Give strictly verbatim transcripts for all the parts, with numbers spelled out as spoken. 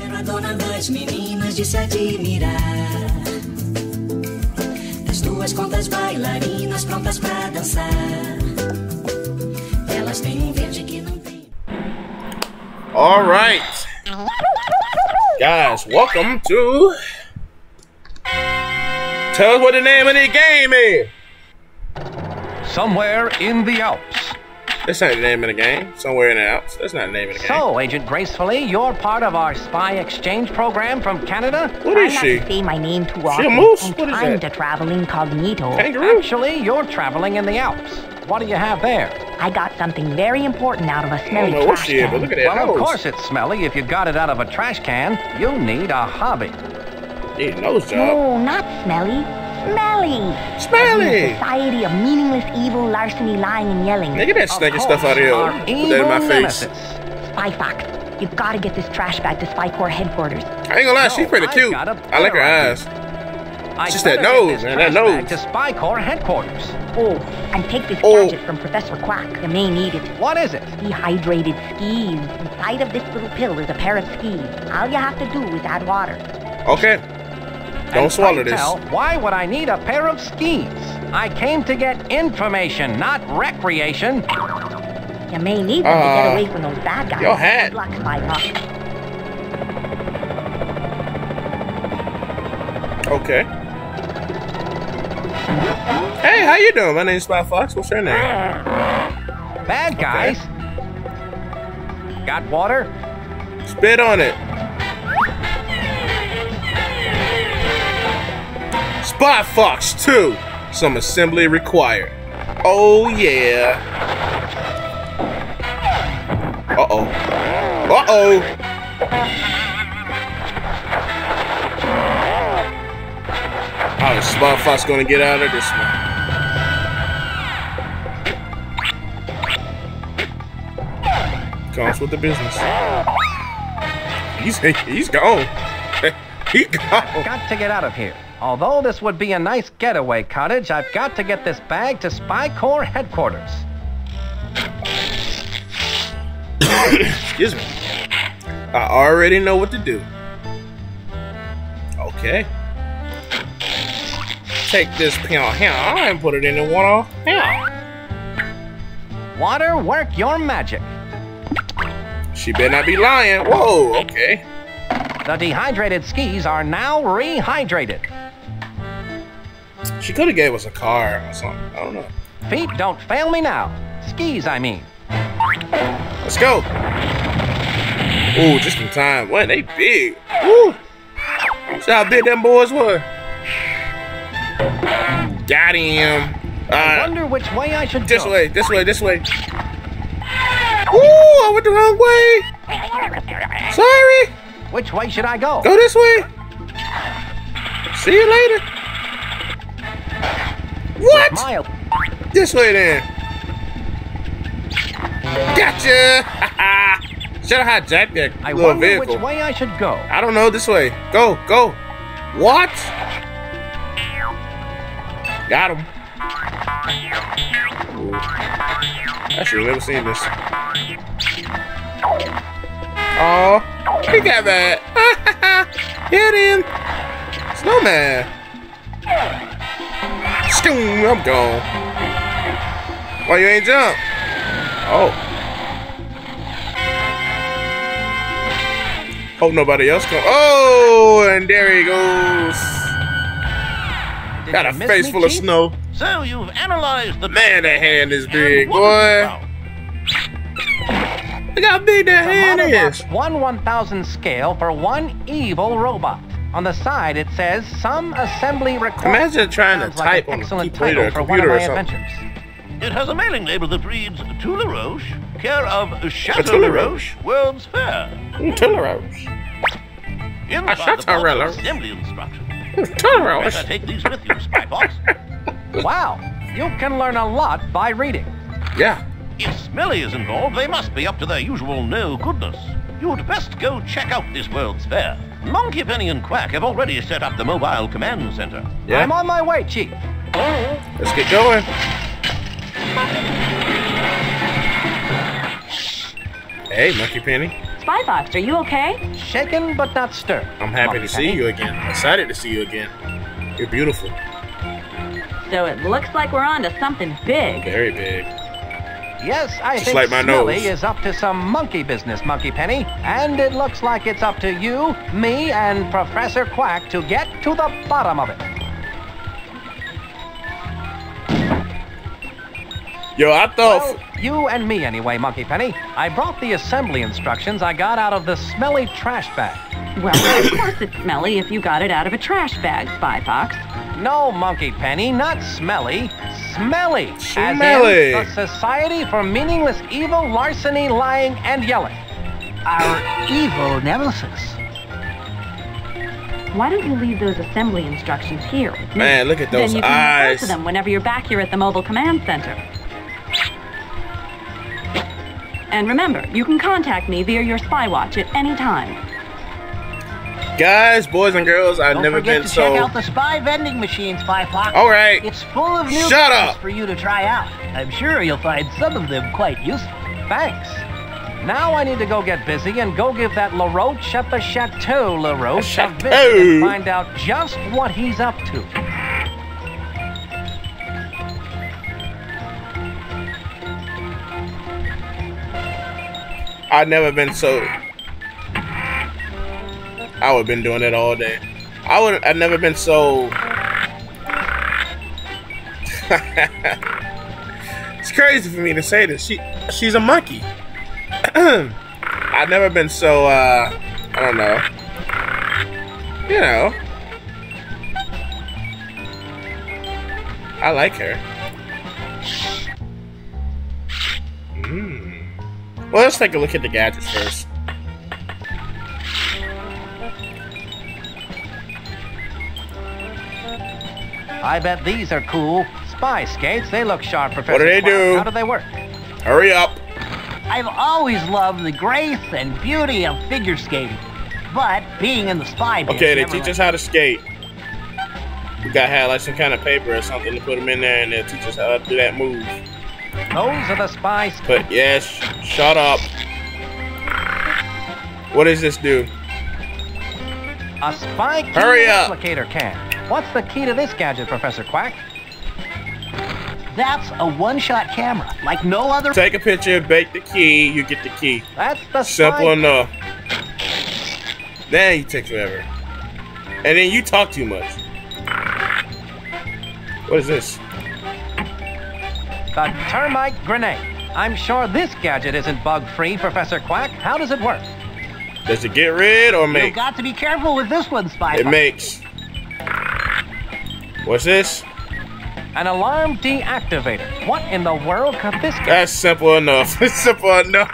Era dona das meninas de se admirar. As duas contas bailarinas prontas para dançar. Elas têm um verde que não tem. All right. Guys, welcome to... Tell us what the name of the game is. Somewhere in the Alps. That's not the name of the game. Somewhere in the Alps. That's not the name of the game. So, Agent Gracefully, you're part of our spy exchange program from Canada? What is I she? I say my name too often. She a moose? And what is I'm that? The traveling cognito. Kangaroo? Actually, you're traveling in the Alps. What do you have there? I got something very important out of a smelly I don't know trash what she can. Is, but look at that well, house. Of course it's smelly. If you got it out of a trash can, you need a hobby. Need a nose job. No, not smelly. Smelly! Smelly! Society of Meaningless Evil Larceny Lying and Yelling. Now get that snaky stuff out of here. Put that in my face. Spy Fox, you've got to get this trash back to Spy Corps headquarters. I ain't gonna lie, no, she's pretty I've cute. I like her eyes. It's just that nose, man, that nose. Back to Spy Corps headquarters. Oh, and take this oh. gadget from Professor Quack. You may need it. What is it? Dehydrated skis. Inside of this little pill is a pair of skis. All you have to do is add water. Okay. Don't and swallow this. Tell, why would I need a pair of skis? I came to get information, not recreation. You may need them uh, to get away from those bad guys. Your hat. Good luck, Spy Fox. Okay. Hey, how you doing? My name's Spy Fox. What's your name? Bad guys. Okay. Got water? Spit on it. Spy Fox two. Some assembly required. Oh yeah. Uh oh. Uh oh. How is Spy Fox gonna get out of this one? Comes with the business. He's he's gone. He gone. I've got to get out of here. Although this would be a nice getaway cottage, I've got to get this bag to Spy Corps headquarters. Excuse me. I already know what to do. Okay. Take this pill here and put it in the water here. Water, work your magic. She better not be lying. Whoa, okay. The dehydrated skis are now rehydrated. She could have gave us a car or something. I don't know. Feet don't fail me now. Skis, I mean. Let's go. Ooh, just in time. What? They big. Woo. See how big them boys were. Got him. Uh, I wonder which way I should this go. This way, this way, this way. Ooh, I went the wrong way. Sorry. Which way should I go? Go this way. See you later. What? Mild. This way then. Gotcha! Should I hijack that I little wonder vehicle? Which way I should go? I don't know. This way. Go, go. What? Got him. I should have never seen this. Oh, he got that. Hit him. Snowman. Scoom, I'm gone. Why you ain't jump? Oh. Hope nobody else come. Oh, and there he goes. Did got a face me, full Chief? Of snow. So you've analyzed the man. That hand is big, boy. Look how big that hand is! one one thousandth scale for one evil robot. On the side it says some assembly required. Imagine trying to type on a computer or something. It has a mailing label that reads To LeRoach, care of Chateau LeRoach, World's Fair. To LeRoche. Inside the assembly instructions. To LeRoche. Better take these with you, Spy Fox. Wow, you can learn a lot by reading. Yeah. If Smelly is involved, they must be up to their usual no-goodness. You'd best go check out this World's Fair. Monkey Penny and Quack have already set up the mobile command center. Yeah. I'm on my way, Chief. Let's get going. Hey, Monkey Penny. Spy Fox, are you okay? Shaken but not stirred. I'm happy to see you again. I'm excited to see you again. You're beautiful. So it looks like we're on to something big. Very big. Yes, I Just think like my Smelly nose. is up to some monkey business, Monkey Penny. And it looks like it's up to you, me, and Professor Quack to get to the bottom of it. Yo, I thought... Well, you and me anyway, Monkey Penny. I brought the assembly instructions I got out of the smelly trash bag. Well, of course it's smelly if you got it out of a trash bag, Spy Fox. No, Monkey Penny, not smelly. Smelly. Smelly. As in the Society for Meaningless Evil Larceny Lying and Yelling. Our evil nemesis. Why don't you leave those assembly instructions here with me? Man, look at those eyes. Then you can refer to them whenever you're back here at the mobile command center. And remember, you can contact me via your spy watch at any time. Guys, boys and girls, I've Don't never been to so. Check out the spy vending machine, Spy Fox. All right. It's full of new things for you to try out. I'm sure you'll find some of them quite useful. Thanks. Now I need to go get busy and go give that LaRoach at the Chateau LaRoach a visit and find out just what he's up to. I've never been so. I would have been doing it all day. I would. I've never been so. It's crazy for me to say this. She, she's a monkey. I've never been so. Uh, I don't know. You know. I like her. Mmm. Well, let's take a look at the gadgets first. I bet these are cool. Spy skates, they look sharp, Professor. What do they do? How do they work? Hurry up. I've always loved the grace and beauty of figure skating. But being in the spy business. Okay, they teach us how to skate. We gotta have like some kind of paper or something to put them in there and they'll teach us how to do that move. Those are the spies. But yes, shut up. What does this do? A spy key Hurry up. replicator can. What's the key to this gadget, Professor Quack? That's a one-shot camera, like no other. Take a picture, bake the key, you get the key. That's the simple spy enough. Then you take forever, and then you talk too much. What is this? A termite grenade. I'm sure this gadget isn't bug-free, Professor Quack. How does it work? Does it get rid or make? You've got to be careful with this one, Spy Fox. It makes. What's this? An alarm deactivator. What in the world could this get? That's simple enough. It's simple enough.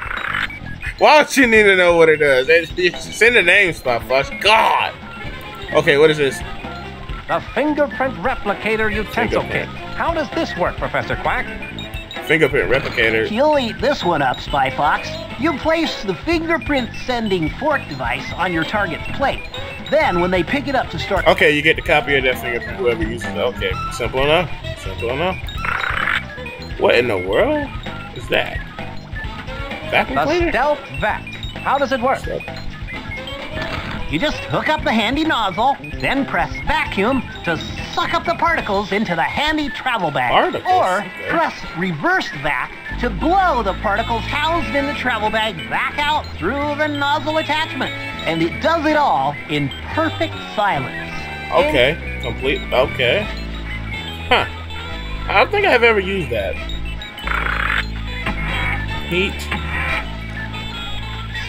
Why would you need to know what it does? It's in the name, Spy Fox. God! Okay, what is this? The fingerprint replicator utensil kit. How does this work, Professor Quack? Fingerprint replicator. You'll eat this one up, Spy Fox. You place the fingerprint sending fork device on your target's plate. Then, when they pick it up to start. Okay, you get the copy of that fingerprint, whoever uses it. Okay, simple enough. Simple enough. What in the world is that? Vacuum cleaner? The stealth vac. How does it work? You just hook up the handy nozzle, then press vacuum to suck up the particles into the handy travel bag. Particles? Or okay. press reverse vac to blow the particles housed in the travel bag back out through the nozzle attachment. And it does it all in perfect silence. Okay, in complete, okay. Huh, I don't think I've ever used that. Heat.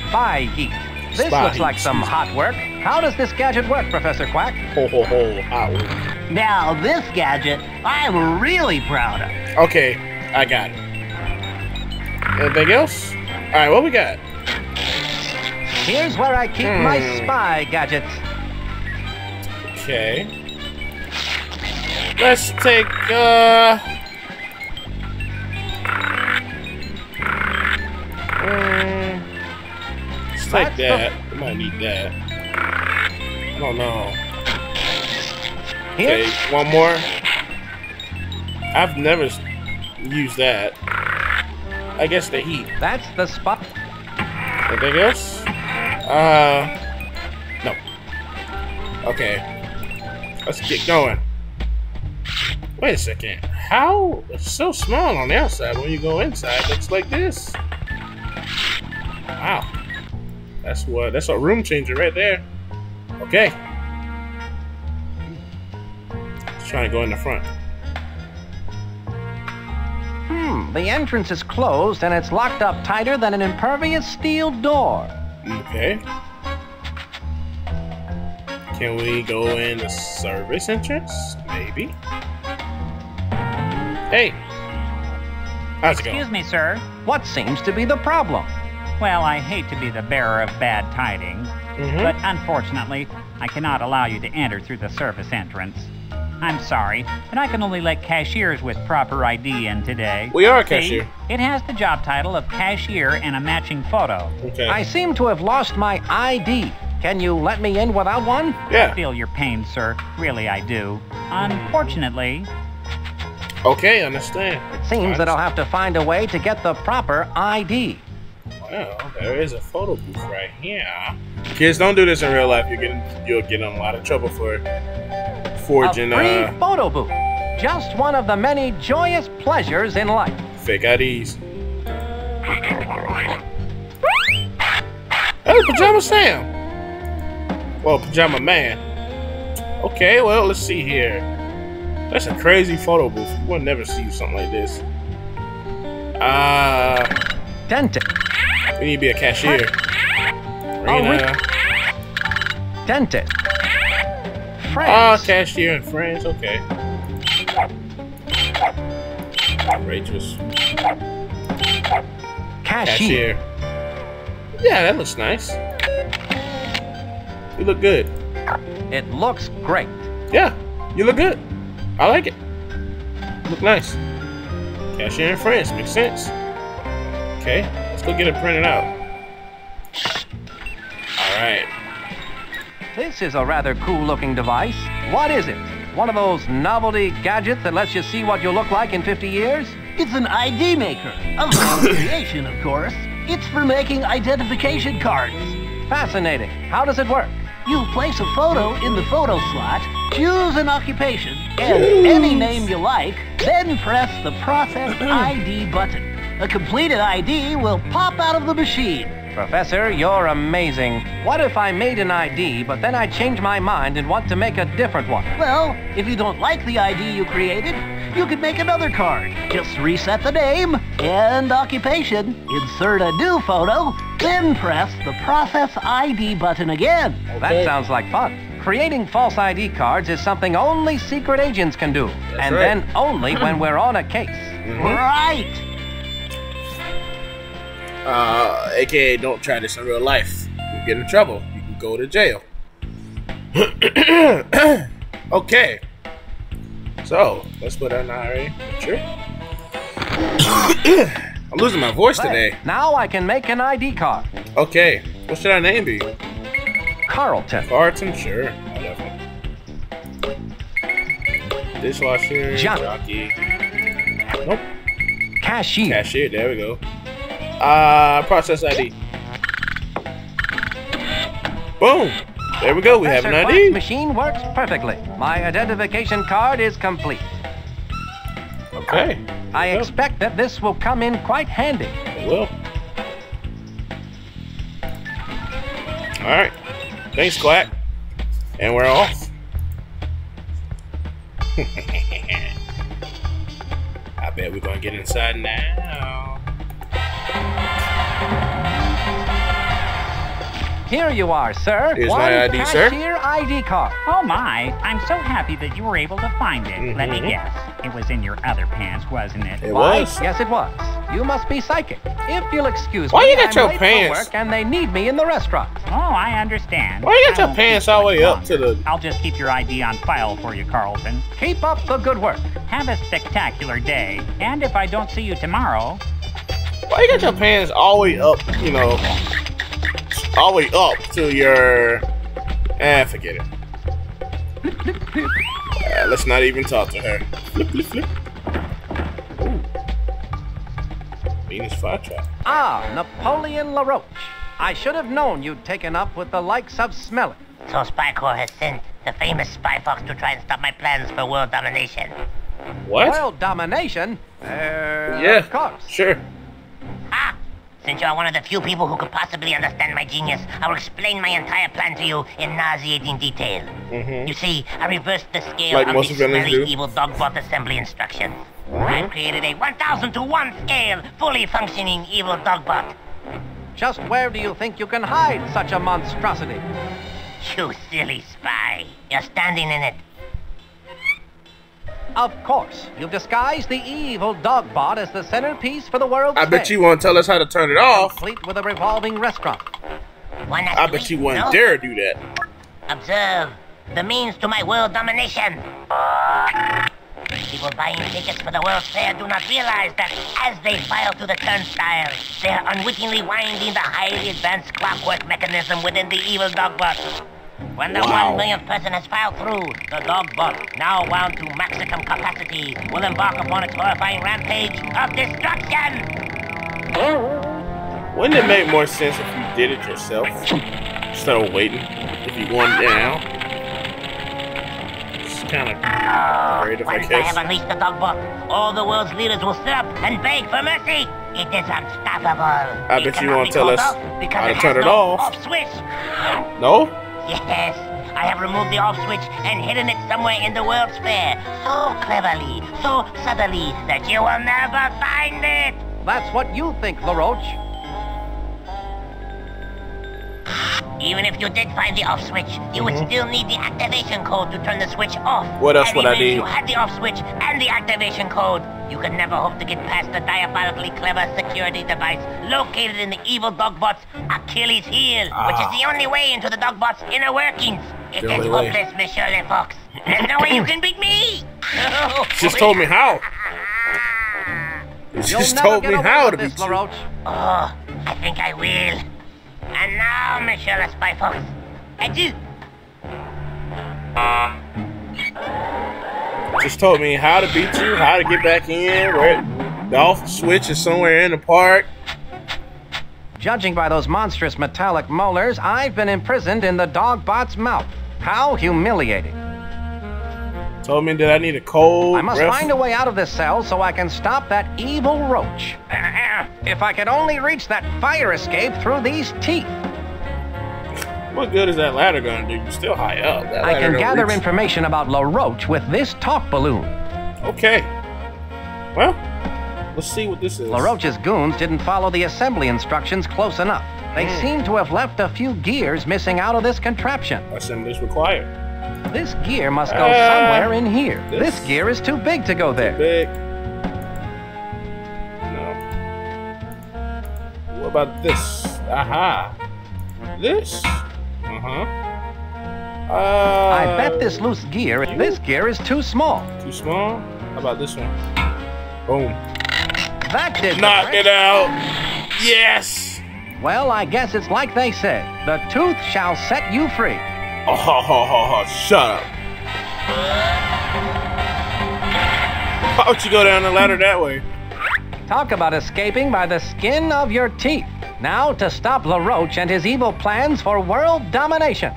Spy heat. This Spy. looks like some hot work. How does this gadget work, Professor Quack? Ho, ho, ho, hot work. Now, this gadget, I'm really proud of. Okay, I got it. Anything else? All right, what we got? Here's where I keep hmm. my spy gadgets. Okay. Let's take, uh... Like that. I might need that. I don't know. Okay, one more. I've never used that. I guess the heat. That's the spot. Anything else? Uh, no. Okay. Let's get going. Wait a second. How? It's so small on the outside. When you go inside, it looks like this. Wow. That's what. That's a room changer right there. Okay. Just trying to go in the front. Hmm. The entrance is closed and it's locked up tighter than an impervious steel door. Okay. Can we go in the service entrance? Maybe. Hey. How's it going? Excuse me, sir. What seems to be the problem? Well, I hate to be the bearer of bad tidings, mm-hmm. but unfortunately, I cannot allow you to enter through the service entrance. I'm sorry, but I can only let cashiers with proper I D in today. We are a cashier. It has the job title of cashier and a matching photo. Okay. I seem to have lost my I D. Can you let me in without one? Yeah. I feel your pain, sir. Really, I do. Unfortunately. Okay, understand. It seems that I'll have to find a way to get the proper I D. Wow, there is a photo booth right here. Kids, don't do this in real life. You're getting, you'll get in a lot of trouble for forging a free uh, photo booth. Just one of the many joyous pleasures in life. Fake I Ds. Hey, Pajama Sam. Well, Pajama Man. Okay, well, let's see here. That's a crazy photo booth. You will never see something like this. Uh, dentist. We need to be a cashier. Rena. Oh, dentist. France. Oh, cashier in France. Okay. Outrageous. Cashier. Cashier. Yeah, that looks nice. You look good. It looks great. Yeah, you look good. I like it. You look nice. Cashier in France. Makes sense. Okay. Go get it printed out. All right. This is a rather cool-looking device. What is it? One of those novelty gadgets that lets you see what you'll look like in fifty years? It's an I D maker. Of my creation, of course. It's for making identification cards. Fascinating. How does it work? You place a photo in the photo slot, choose an occupation, and Jeez. any name you like, then press the process I D button. A completed I D will pop out of the machine. Professor, you're amazing. What if I made an I D, but then I change my mind and want to make a different one? Well, if you don't like the I D you created, you can make another card. Just reset the name and occupation, insert a new photo, then press the Process I D button again. Okay. That sounds like fun. Creating false I D cards is something only secret agents can do. That's and right. then only when we're on a case. Mm-hmm. Right! Uh, A K A don't try this in real life. You'll get in trouble. You can go to jail. Okay. So, let's put on our picture. I'm losing my voice today. Now I can make an I D card. Okay. What should our name be? Carlton. Carlton, sure. Whatever. Dishwasher. John. Jockey. Nope. Cashier. Cashier, there we go. Uh, process I D. Boom! There we go, we have an I D. The machine works perfectly. My identification card is complete. Okay. I expect that this will come in quite handy. It will. Alright. Thanks, Quack. And we're off. I bet we're gonna get inside now. Here you are, sir. Here's my I D, sir. Cashier I D card. Oh, my. I'm so happy that you were able to find it. Mm-hmm. Let me guess. It was in your other pants, wasn't it? It Why? was. Yes, it was. You must be psychic. If you'll excuse Why me, you got I'm your late pants? for work and they need me in the restaurant. Oh, I understand. Why you got I your pants all the way up to the... I'll just keep your I D on file for you, Carlton. Keep up the good work. Have a spectacular day. And if I don't see you tomorrow... Why you got your pants all the way up, you know... all the way up to your... Ah, forget it. Uh, let's not even talk to her. Flip, flip, flip. Ooh. Venus flytrap. Ah, Napoleon LeRoach. I should have known you'd taken up with the likes of Smelly. So Spy Corps has sent the famous Spy Fox to try and stop my plans for world domination. What? World domination? Uh, yeah, of course. Sure. Ah! Since you are one of the few people who could possibly understand my genius, I will explain my entire plan to you in nauseating detail. Mm-hmm. You see, I reversed the scale like of the Smelly Evil Dogbot assembly instructions. Mm-hmm. I've created a one thousand to one scale, fully functioning Evil Dogbot. Just where do you think you can hide such a monstrosity? You silly spy. You're standing in it. Of course. You've disguised the Evil Dogbot as the centerpiece for the world's I bet stage. You won't tell us how to turn it off. Complete with a revolving restaurant. Why not I bet you wouldn't no? dare do that. Observe. The means to my world domination. People buying tickets for the World's Fair do not realize that as they file through the turnstile, they are unwittingly winding the highly advanced clockwork mechanism within the Evil Dogbot. When the wow. one millionth person has filed through, the Dogbot, now wound to maximum capacity, will embark upon its horrifying rampage of destruction! Wouldn't it make more sense if you did it yourself? Instead of waiting, if you won down. It's kind of creative, I guess. Once I have unleashed the Dogbot, all the world's leaders will sit up and beg for mercy! It is unstoppable! I bet you won't tell us how to turn it off. Off switch. No? Yes, I have removed the off switch and hidden it somewhere in the World's Fair. So cleverly, so subtly, that you will never find it. That's what you think, LeRoach. Even if you did find the off switch, you mm-hmm. would still need the activation code to turn the switch off. What else and would I need? If you had the off switch and the activation code, you could never hope to get past the diabolically clever security device located in the Evil Dogbot's Achilles heel, ah. which is the only way into the Dogbot's inner workings. It the is hopeless, Monsieur Le Fox. There's no way you can beat me. Just told me how. Just told me how to beat you. LeRoach. Oh, I think I will. And now, Monsieur Le Spy Fox, adieu. Just told me how to beat you, how to get back in, where the off switch is somewhere in the park. Judging by those monstrous metallic molars, I've been imprisoned in the Dogbot's mouth. How humiliating. Told me that I need a cold I must breath. Find a way out of this cell so I can stop that evil roach. If I could only reach that fire escape through these teeth. What good is that ladder gonna do? You're still high up. That I can gather reach. information about LeRoach with this talk balloon. Okay. Well, let's see what this is. LeRoach's goons didn't follow the assembly instructions close enough. They mm. seem to have left a few gears missing out of this contraption. Assemblies required. This gear must go uh, somewhere in here. This, this gear is too big to go there. Too big. No. What about this? Aha. This? Uh-huh. Uh, I bet this loose gear, this gear is too small. Too small? How about this one? Boom. That did knock it out. Yes. Well, I guess it's like they said. The tooth shall set you free. Oh, ho, ho, ho, ho. Shut up. Why would you go down the ladder that way? Talk about escaping by the skin of your teeth. Now to stop LeRoach and his evil plans for world domination.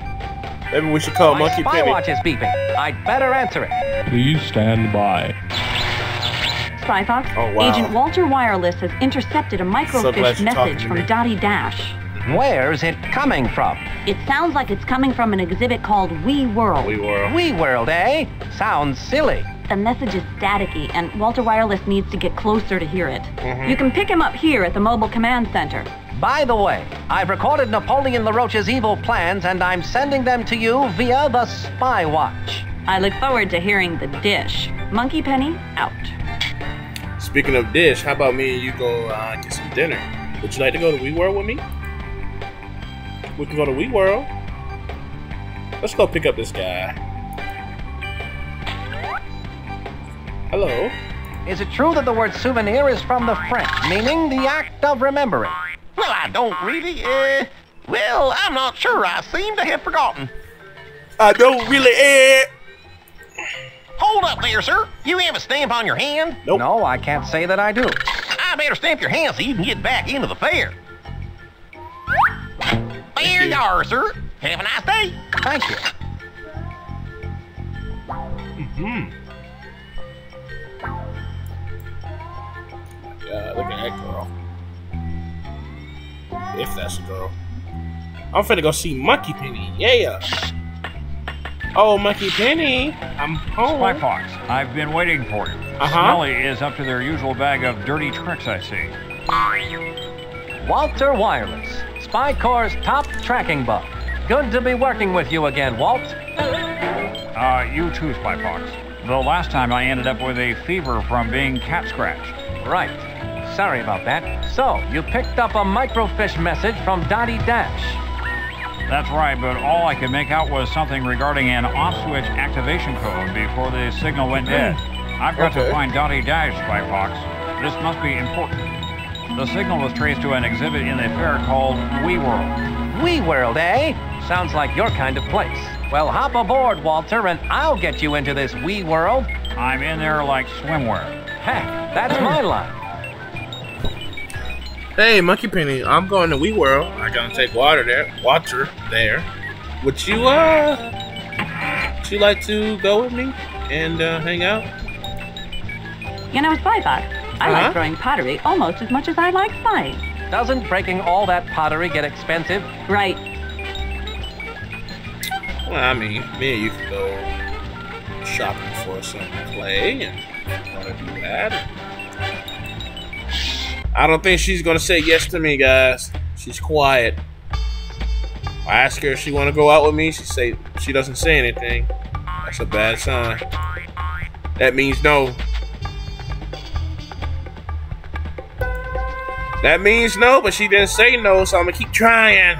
Maybe we should call My Monkey Penny. My spy watch is beeping. I'd better answer it. Please stand by. Spy Fox, oh, wow. Agent Walter Wireless has intercepted a microfiche message from Dottie Dash. Where's it coming from? It sounds like it's coming from an exhibit called Wee World. Wee World. Wee World, eh? Sounds silly. The message is staticky, and Walter Wireless needs to get closer to hear it. Mm-hmm. You can pick him up here at the Mobile Command Center. By the way, I've recorded Napoleon LaRoche's evil plans, and I'm sending them to you via the Spy Watch. I look forward to hearing the dish. Monkey Penny, out. Speaking of dish, how about me and you go uh, get some dinner? Would you like to go to Wee World with me? We can go to Wee World. Let's go pick up this guy. Hello. Is it true that the word souvenir is from the French, meaning the act of remembering? Well, I don't really, uh, well, I'm not sure. I seem to have forgotten. I don't really, eh. Uh... Hold up there, sir. You have a stamp on your hand? Nope. No, I can't say that I do. I better stamp your hand so you can get back into the fair. There you are, sir. Have a nice day. Thank you. Mm-hmm. Yeah, look at that girl. If that's a girl. I'm finna go see Monkey Penny. Yeah. Oh, Monkey Penny. I'm home. Spy Fox, I've been waiting for you. Uh-huh. Smelly is up to their usual bag of dirty tricks, I see. Walter Wireless, Spy Corps' top tracking buck. Good to be working with you again, Walt. Uh, you too, Spy Fox. Though last time I ended up with a fever from being cat scratched. Right. Sorry about that. So, you picked up a microfiche message from Dottie Dash. That's right, but all I could make out was something regarding an off-switch activation code before the signal went dead. I've got okay. to find Dottie Dash, Spy Fox. This must be important. The signal was traced to an exhibit in the fair called Wee World. Wee World, eh? Sounds like your kind of place. Well, hop aboard, Walter, and I'll get you into this Wee World. I'm in there like swimwear. Heck, that's my line. Hey, Monkey Penny, I'm going to Wee World. I'm gonna take water there, water there. Would you, uh, would you like to go with me and uh, hang out? You know, Spy Fox, I uh-huh. like throwing pottery almost as much as I like spying. Doesn't breaking all that pottery get expensive? Right. Well, I mean, me and you could go shopping for some clay and want to do that. I don't think she's gonna say yes to me, guys. She's quiet. I ask her if she wanna go out with me. She say she doesn't say anything. That's a bad sign. That means no. That means no, but she didn't say no, so I'm gonna keep trying.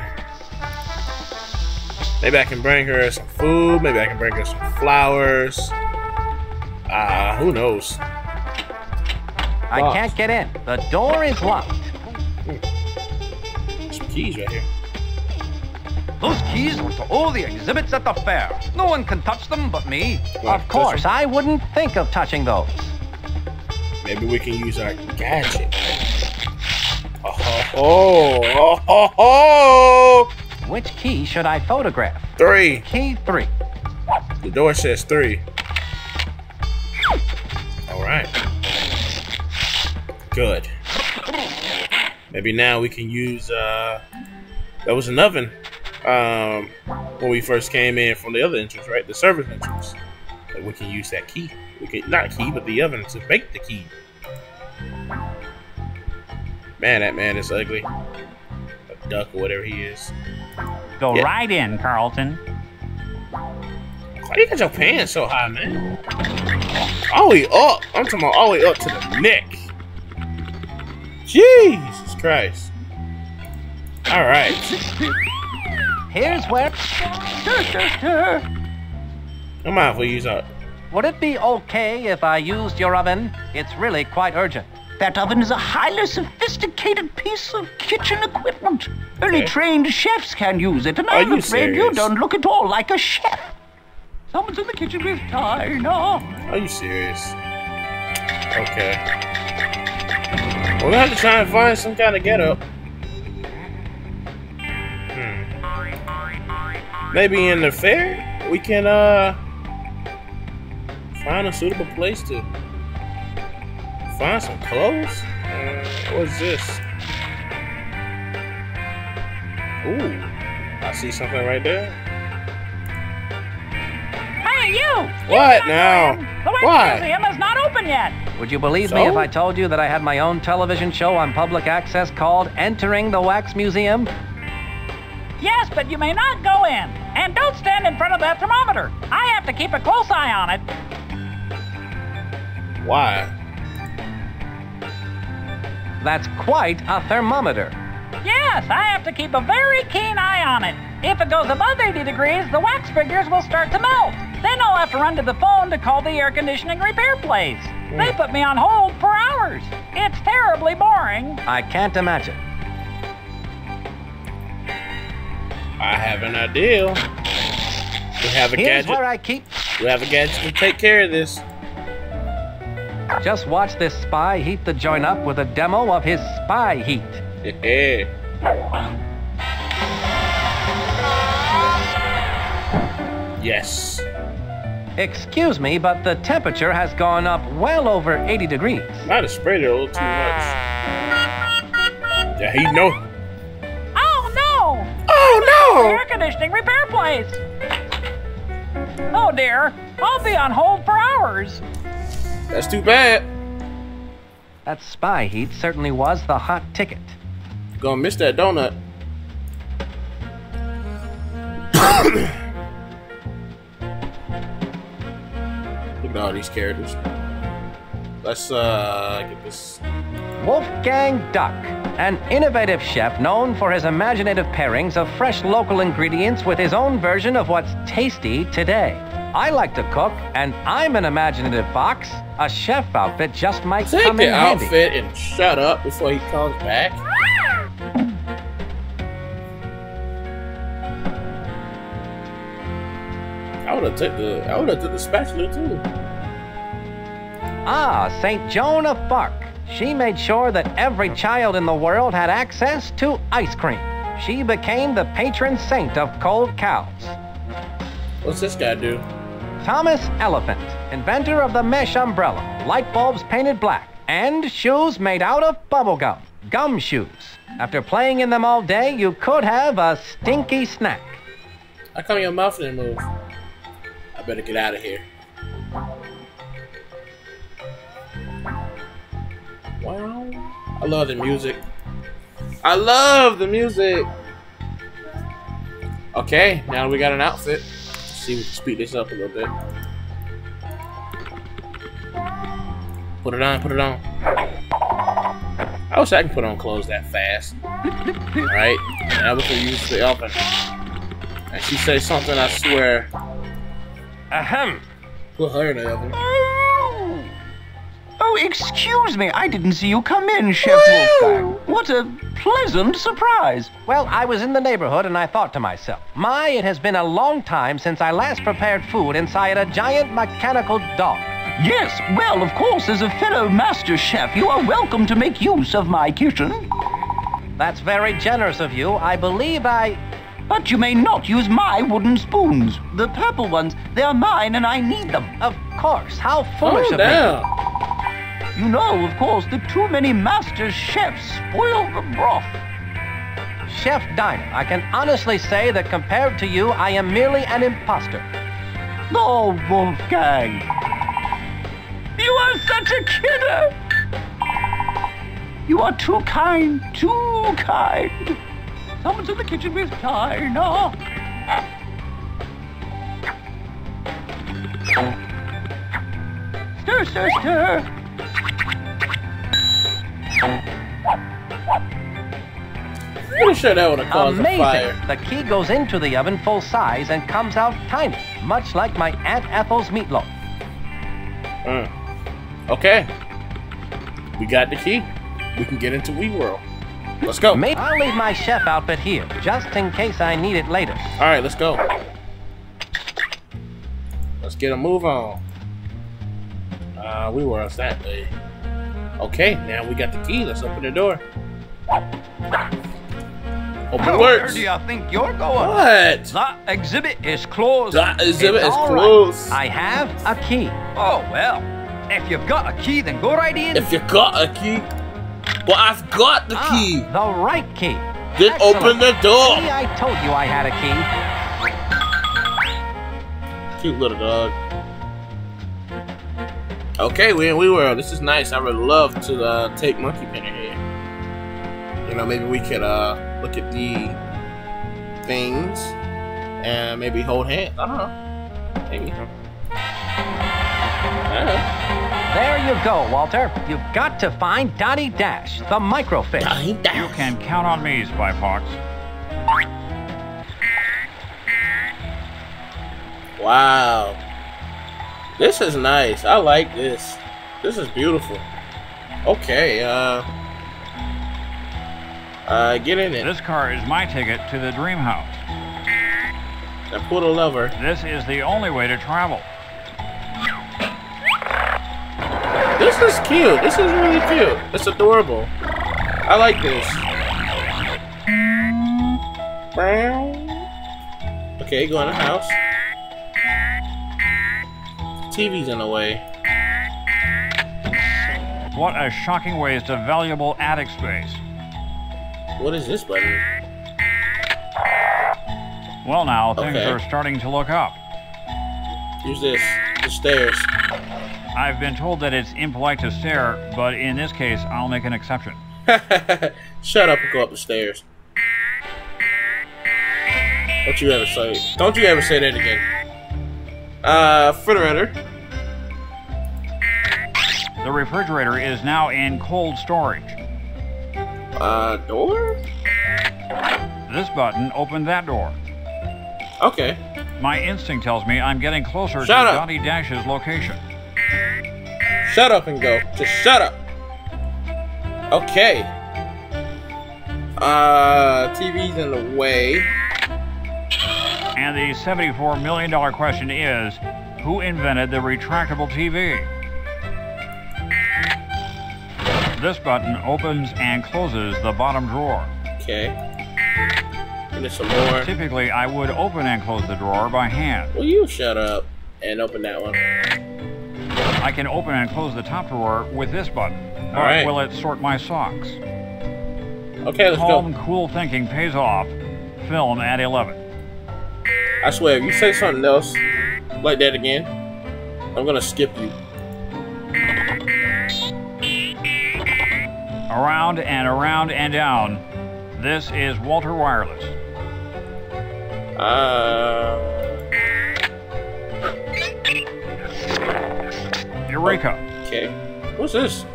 Maybe I can bring her some food. Maybe I can bring her some flowers. Ah, uh, who knows? I locked. Can't get in. The door is locked. There's some keys right here. Those keys were to all the exhibits at the fair. No one can touch them but me. Well, of course, I wouldn't think of touching those. Maybe we can use our gadget. Oh, oh, oh, oh, oh. Which key should I photograph? Three. Key three. The door says three. All right. Good. Maybe now we can use, uh, that was an oven, um, when we first came in from the other entrance, right? The service entrance. But we can use that key. We can, not key, but the oven to bake the key. Man, that man is ugly. A duck or whatever he is. Go yeah. right in, Carlton. Why do you got your pants so high, man? All the way up. I'm talking about all the way up to the neck. Jesus Christ. All right. Here's where... Come on, we use our... Would it be okay if I used your oven? It's really quite urgent. That oven is a highly sophisticated piece of kitchen equipment. Okay. Only trained chefs can use it, and Are I'm you afraid serious? You don't look at all like a chef. Someone's in the kitchen with Dinah. Are you serious? Okay. We're gonna have to try and find some kind of getup. Hmm. Maybe in the fair we can uh find a suitable place to find some clothes. Uh, what's this? Ooh, I see something right there. Hey, you! What now? The Wax Museum is not open yet. Would you believe so? me if I told you that I had my own television show on public access called Entering the Wax Museum? Yes, but you may not go in. And don't stand in front of that thermometer. I have to keep a close eye on it. Why? That's quite a thermometer. Yes, I have to keep a very keen eye on it. If it goes above eighty degrees, the wax figures will start to melt. Then I'll have to run to the phone to call the air conditioning repair place. They put me on hold for hours. It's terribly boring. I can't imagine. I have an idea. We have a Here's gadget. where I keep. We have a gadget to take care of this. Just watch this spy heat the joint up with a demo of his spy heat. Yeah. Yes. Excuse me, but the temperature has gone up well over eighty degrees. Might have sprayed it a little too much. Yeah, he know. Oh, no! Oh, no! Air conditioning repair place. Oh, dear. I'll be on hold for hours. That's too bad. That spy heat certainly was the hot ticket. Gonna miss that donut. Look at all these characters. Let's uh get this. Wolfgang Duck, an innovative chef known for his imaginative pairings of fresh local ingredients with his own version of what's tasty today. I like to cook, and I'm an imaginative fox. A chef outfit just might Take come in handy. Take the outfit and shut up before he comes back. I would have took the I would have took the spatula too. Ah, Saint Joan of Arc. She made sure that every child in the world had access to ice cream. She became the patron saint of cold cows. What's this guy do? Thomas Elephant, inventor of the mesh umbrella, light bulbs painted black, and shoes made out of bubblegum, gum shoes. After playing in them all day, you could have a stinky snack. How come your mouth didn't move? I better get out of here. Wow. I love the music. I love the music! Okay, now we got an outfit. Let's see if we can speed this up a little bit. Put it on, put it on. I wish I could put on clothes that fast. Alright, now we can use the elephant. And she says something, I swear. Ahem. Put her in the oven. Oh. oh, excuse me. I didn't see you come in, Chef Wolfgang. What a pleasant surprise. Well, I was in the neighborhood and I thought to myself, my, it has been a long time since I last prepared food inside a giant mechanical dog. Yes, well, of course, as a fellow master chef, you are welcome to make use of my kitchen. That's very generous of you. I believe I... But you may not use my wooden spoons. The purple ones, they are mine and I need them. Of course, how foolish oh, of damn. me. You know, of course, that too many master chefs spoil the broth. Chef Dinah, I can honestly say that compared to you, I am merely an imposter. Oh, Wolfgang. You are such a kidder. You are too kind, too kind. Someone's in the kitchen with Dinah. Stir, stir, stir. Pretty sure that would have caused a fire. The key goes into the oven full size and comes out tiny, much like my Aunt Ethel's meatloaf. Mm. Okay. We got the key. We can get into Wee World. Let's go. Maybe I'll leave my chef outfit here, just in case I need it later. All right, let's go. Let's get a move on. Uh, we were us that way. Okay, now we got the key. Let's open the door. Open How works. Where do you think you're going? What? That exhibit is closed. That exhibit it's is closed. Right. I have a key. Oh, well. If you've got a key, then go right in. If you've got a key... Well, I've got the ah, key. The right key. Then Excellent. Open the door. See, I told you I had a key. Cute little dog. Okay, we in Wee World. This is nice. I would love to uh, take Monkey Penny here. You know, maybe we could uh, look at the things and maybe hold hands. I don't know. Maybe. I don't know. There you go, Walter. You've got to find Dottie Dash, the microfiche. Dottie Dash. You can count on me, Spy Fox. Wow. This is nice. I like this. This is beautiful. Okay, uh... Uh, get in it. This car is my ticket to the dream house. I pulled a lever. This is the only way to travel. This is cute. This is really cute. It's adorable. I like this. Okay, go in the house. T V's in the way. What a shocking waste of valuable attic space. What is this button? Well now, things okay. are starting to look up. Use this. The stairs. I've been told that it's impolite to stare, but in this case, I'll make an exception. Shut up and go up the stairs. Don't you ever say Don't you ever say that again. Uh, refrigerator. The refrigerator is now in cold storage. Uh, door? This button opened that door. Okay. My instinct tells me I'm getting closer shut to up. Dottie Dash's location. Shut up and go. Just shut up. Okay. Uh, T V's in the way. And the seventy-four million dollar question is, who invented the retractable T V? This button opens and closes the bottom drawer. Okay. There's some more. Typically, I would open and close the drawer by hand. Will you shut up and open that one? I can open and close the top drawer with this button. All right. Will it sort my socks? Okay, let's Calm, go. Calm, cool thinking pays off. Film at eleven. I swear, if you say something else like that again, I'm gonna skip you. Around and around and down. This is Walter Wireless. Uh. Eureka. Okay. What's this?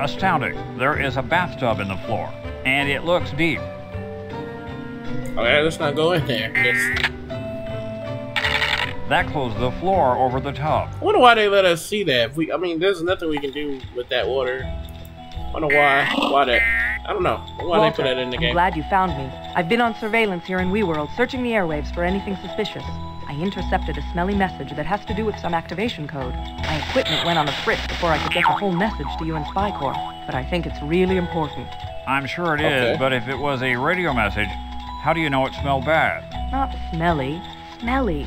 Astounding. There is a bathtub in the floor, and it looks deep. Okay, let's not go in there. Let's... That closed the floor over the tub. I wonder why they let us see that. If we, I mean, there's nothing we can do with that water. I wonder why. Why that? I don't know. Why Walter, they put that in the game? I'm glad you found me. I've been on surveillance here in Wee World, searching the airwaves for anything suspicious. I intercepted a smelly message that has to do with some activation code. My equipment went on a fritz before I could get the whole message to you in Spy Corps. But I think it's really important. I'm sure it okay. is, but if it was a radio message, how do you know it smelled bad? Not smelly. Smelly.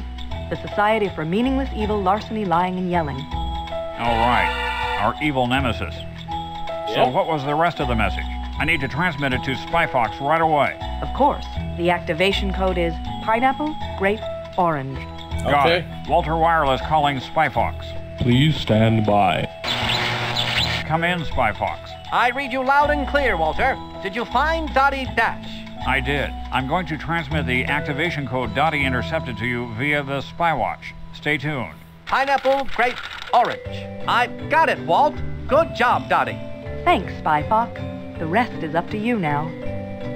The Society for Meaningless Evil Larceny Lying and Yelling. All right, our evil nemesis. Yep. So what was the rest of the message? I need to transmit it to Spy Fox right away. Of course. The activation code is pineapple, grape, orange. Okay. Got it. Walter Wireless calling Spy Fox. Please stand by. Come in, Spy Fox. I read you loud and clear, Walter. Did you find Dottie Dash? I did. I'm going to transmit the activation code Dottie intercepted to you via the Spy Watch. Stay tuned. Pineapple, grape, orange. I've got it, Walt. Good job, Dottie. Thanks, Spy Fox. The rest is up to you now.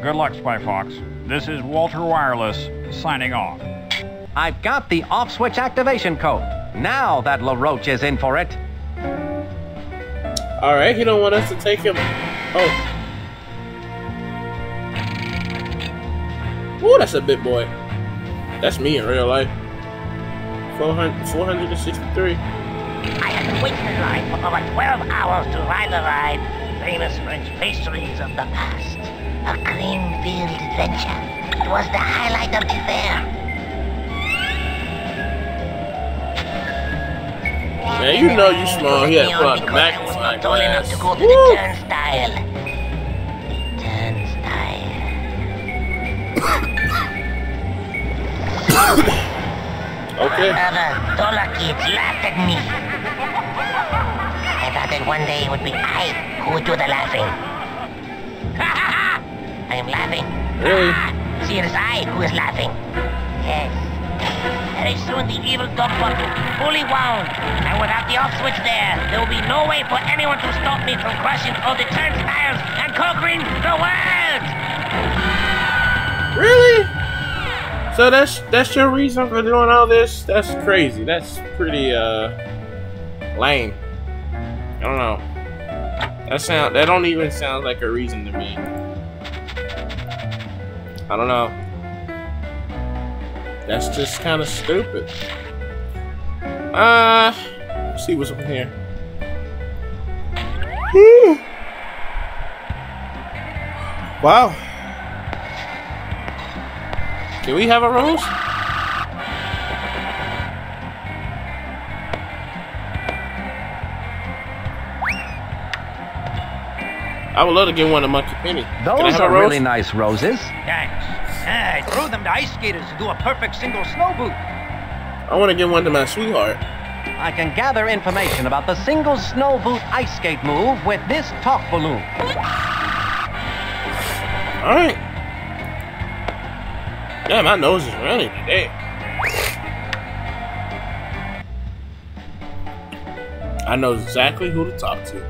Good luck, Spy Fox. This is Walter Wireless, signing off. I've got the off-switch activation code. Now that LaRoach is in for it. All right, he don't want us to take him. Oh. Ooh, that's a big boy. That's me in real life. four hundred, four sixty-three. I had to wait in line for over twelve hours to ride the ride. Famous French pastries of the past. A cream-filled adventure. It was the highlight of the fair. Man, you know you small. He had brought the magnifying glass. To go to the turnstile. Okay. Another dollar kids laughed at me. I thought that one day it would be I who would do the laughing. I am laughing. Really? See, it is I who is laughing. Yes. Very soon the evil Dogbot will be fully wound. And without the off switch there, there will be no way for anyone to stop me from crushing all the turnstiles and conquering the world. Really? So that's that's your reason for doing all this? That's crazy. That's pretty uh lame. I don't know. That sound that don't even sound like a reason to me. I don't know. That's just kind of stupid. Uh, let's see what's up in here. Whew. Wow. Can we have a rose? I would love to get one of Monkey Penny. Those are rose? really nice roses. Thanks. I threw them to ice skaters to do a perfect single snow boot. I want to give one to my sweetheart. I can gather information about the single snow boot ice skate move with this talk balloon. All right. Yeah, my nose is running today. I know exactly who to talk to.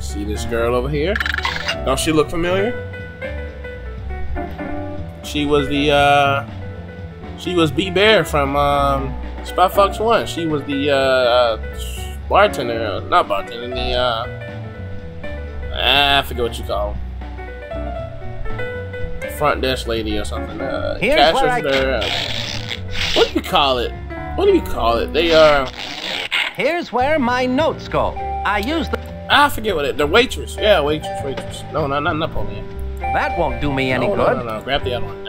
See this girl over here? Don't she look familiar? She was the, uh... She was B-Bear from, um... Spy Fox one. She was the, uh... bartender. Not bartender. The, uh... I forget what you call them. Front desk lady or something. Uh, Here's what I their, uh, What do you call it? What do you call it? They are. Uh, Here's where my notes go. I use the. I forget what it. The waitress. Yeah, waitress, waitress. No, no, not Napoleon. That won't do me any no, good. No, no, no. Grab the other one.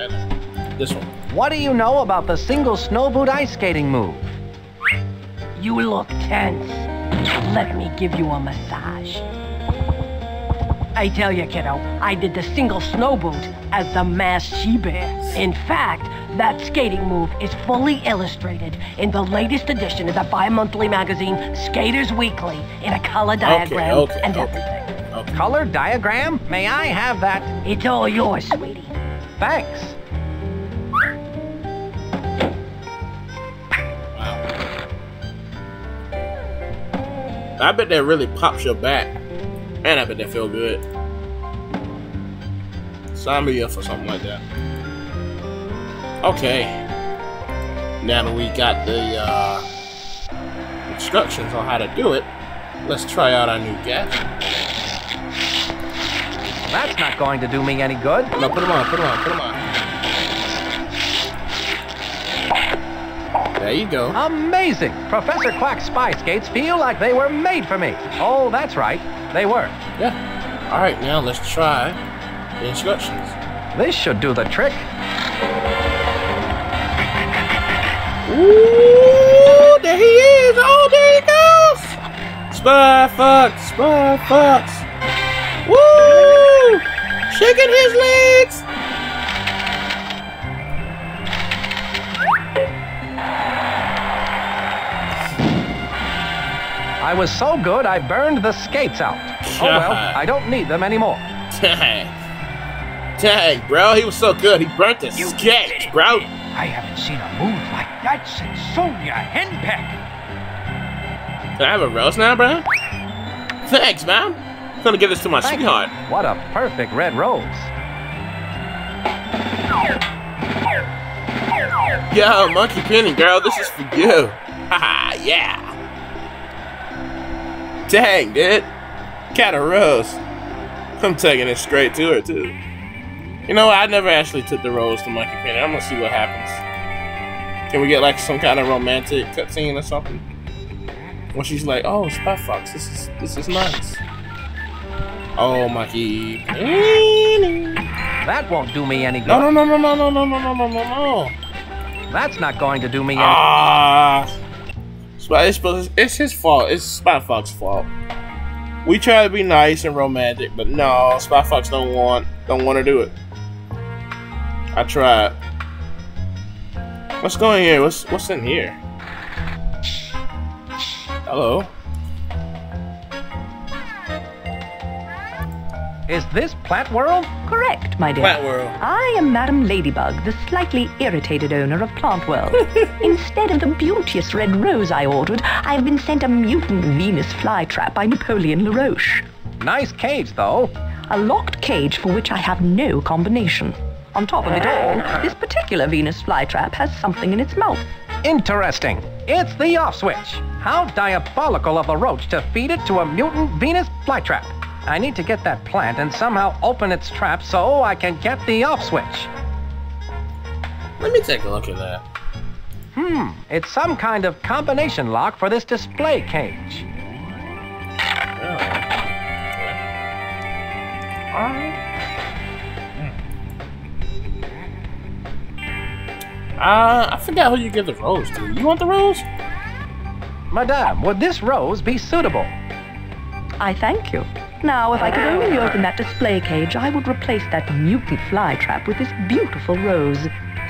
This one. What do you know about the single snowboot ice skating move? You look tense. Let me give you a massage. I tell you, kiddo, I did the single snow boot as the masked she-bear. In fact, that skating move is fully illustrated in the latest edition of the bi-monthly magazine Skaters Weekly in a color diagram okay, okay, and okay, everything. Okay. Color diagram? May I have that? It's all yours, sweetie. Thanks. Wow. I bet that really pops your back. Man, I bet that feel good. Sign me up for something like that. Okay. Now that we got the uh, instructions on how to do it, let's try out our new gadget. That's not going to do me any good. No, put them on, put them on, put them on. There you go. Amazing! Professor Quack's spy skates feel like they were made for me. Oh, that's right. They were. Yeah. All right, now let's try the instructions. This should do the trick. Ooh, there he is. Oh, there he goes. Spy Fox, Spy Fox. Woo! Shaking his legs. I was so good, I burned the skates out. Oh well, I don't need them anymore. Dang. Dang, bro, he was so good, he burnt the you skates, bro. I haven't seen a move like that since Sonia Henpeck. Can I have a rose now, bro? Thanks, man. I'm gonna give this to my Thank sweetheart. You. What a perfect red rose. Yo, Monkey Penny, girl, this is for you. Haha, yeah. Dang, dude. Cat a rose. I'm taking it straight to her, too. You know, I never actually took the rose to Monkey Penny. I'm gonna see what happens. Can we get, like, some kind of romantic cutscene or something? When she's like, oh, Spy Fox, this is, this is nice. Oh, Monkey Penny. That won't do me any good. No, no, no, no, no, no, no, no, no, no, no. That's not going to do me any good. Ah. But it's, it's his fault. It's Spy Fox's fault. We try to be nice and romantic, but no, Spy Fox don't want don't want to do it. I tried. What's going here? What's what's in here? Hello. Is this Plant World? Correct, my dear. Plant World. I am Madame Ladybug, the slightly irritated owner of Plant World. Instead of the beauteous red rose I ordered, I have been sent a mutant Venus flytrap by Napoleon LeRoach. Nice cage, though. A locked cage for which I have no combination. On top of it all, this particular Venus flytrap has something in its mouth. Interesting. It's the off switch. How diabolical of LeRoach to feed it to a mutant Venus flytrap. I need to get that plant and somehow open its trap so I can get the off switch. Let me take a look at that. Hmm, it's some kind of combination lock for this display cage. Oh. Uh, I forgot who you give the rose to. You want the rose? Madame, would this rose be suitable? I thank you. Now, if I could only open that display cage, I would replace that mutant flytrap with this beautiful rose.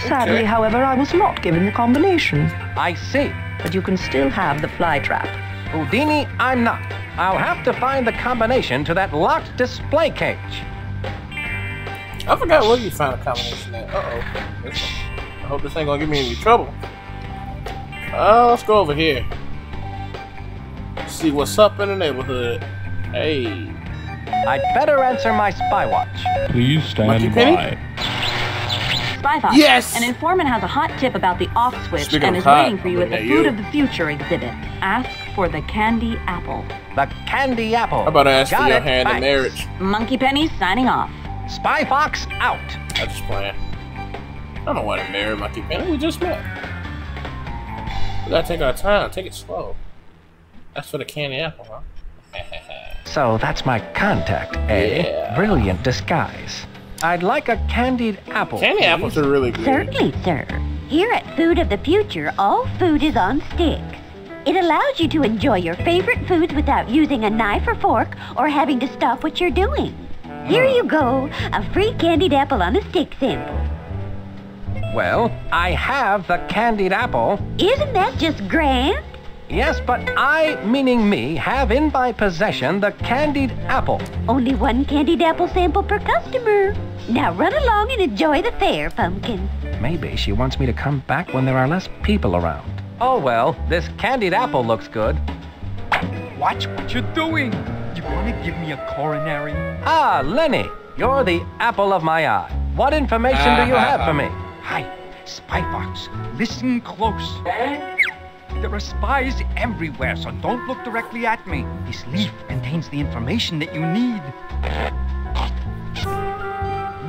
Sadly, okay. however, I was not given the combination. I see. But you can still have the flytrap. Houdini, I'm not. I'll have to find the combination to that locked display cage. I forgot where you found a combination at. Uh-oh. I hope this ain't gonna get me in any trouble. Uh, let's go over here. See what's up in the neighborhood. Hey. I'd better answer my spy watch. Please stand Monkey by. Penny? Spy Fox. Yes! An informant has a hot tip about the off switch Speaking and is hot, waiting for you at the Food of the Future exhibit. Ask for the candy apple. The candy apple. How about I ask Got for your it, hand thanks. in marriage? Monkey Penny signing off. Spy Fox out. I just playing. I don't want to marry Monkey Penny. We just met. We gotta take our time. Take it slow. That's for the candy apple, huh? So that's my contact, eh? Yeah. Brilliant disguise. I'd like a candied apple. Candy apples are really good. Certainly, sir. Here at Food of the Future, all food is on sticks. It allows you to enjoy your favorite foods without using a knife or fork or having to stop what you're doing. Here you go, a free candied apple on a stick sample. Well, I have the candied apple. Isn't that just grand? Yes, but I, meaning me, have in my possession the candied apple. Only one candied apple sample per customer. Now run along and enjoy the fair, Pumpkin. Maybe she wants me to come back when there are less people around. Oh, well, this candied apple looks good. Watch what you're doing. You want to give me a coronary? Ah, Lenny, you're the apple of my eye. What information uh, do you uh, have uh, for me? Hi, Spy Fox. Listen close. There are spies everywhere, so don't look directly at me. This leaf contains the information that you need.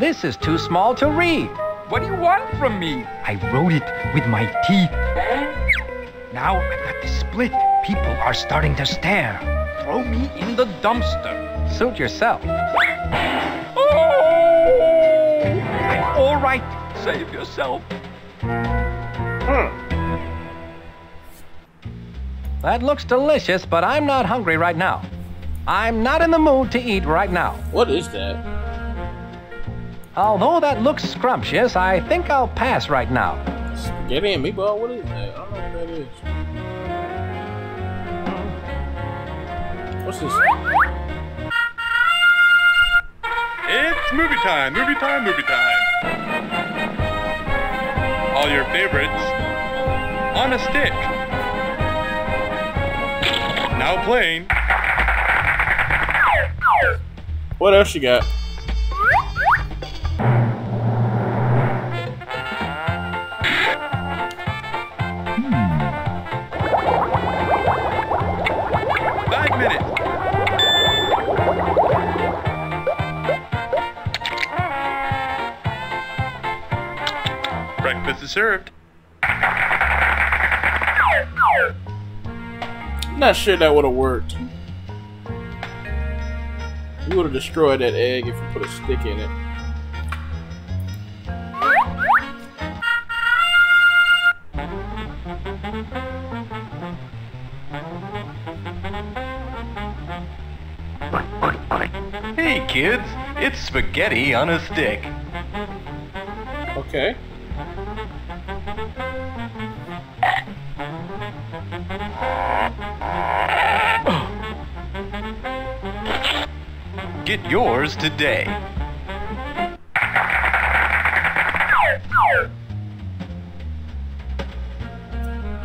This is too small to read. What do you want from me? I wrote it with my teeth. Now I've got to split. People are starting to stare. Throw me in the dumpster. Suit yourself. Oh! I'm all right. Save yourself. Hmm. That looks delicious, but I'm not hungry right now. I'm not in the mood to eat right now. What is that? Although that looks scrumptious, I think I'll pass right now. Spaghetti and meatball? What is that? I don't know what that is. What's this? It's movie time, movie time, movie time. All your favorites on a stick. Now playing. What else you got? Hmm. Five minutes. Breakfast is served. Not sure that would have worked. You would have destroyed that egg if you put a stick in it. Hey kids, it's spaghetti on a stick. Okay. Get yours today.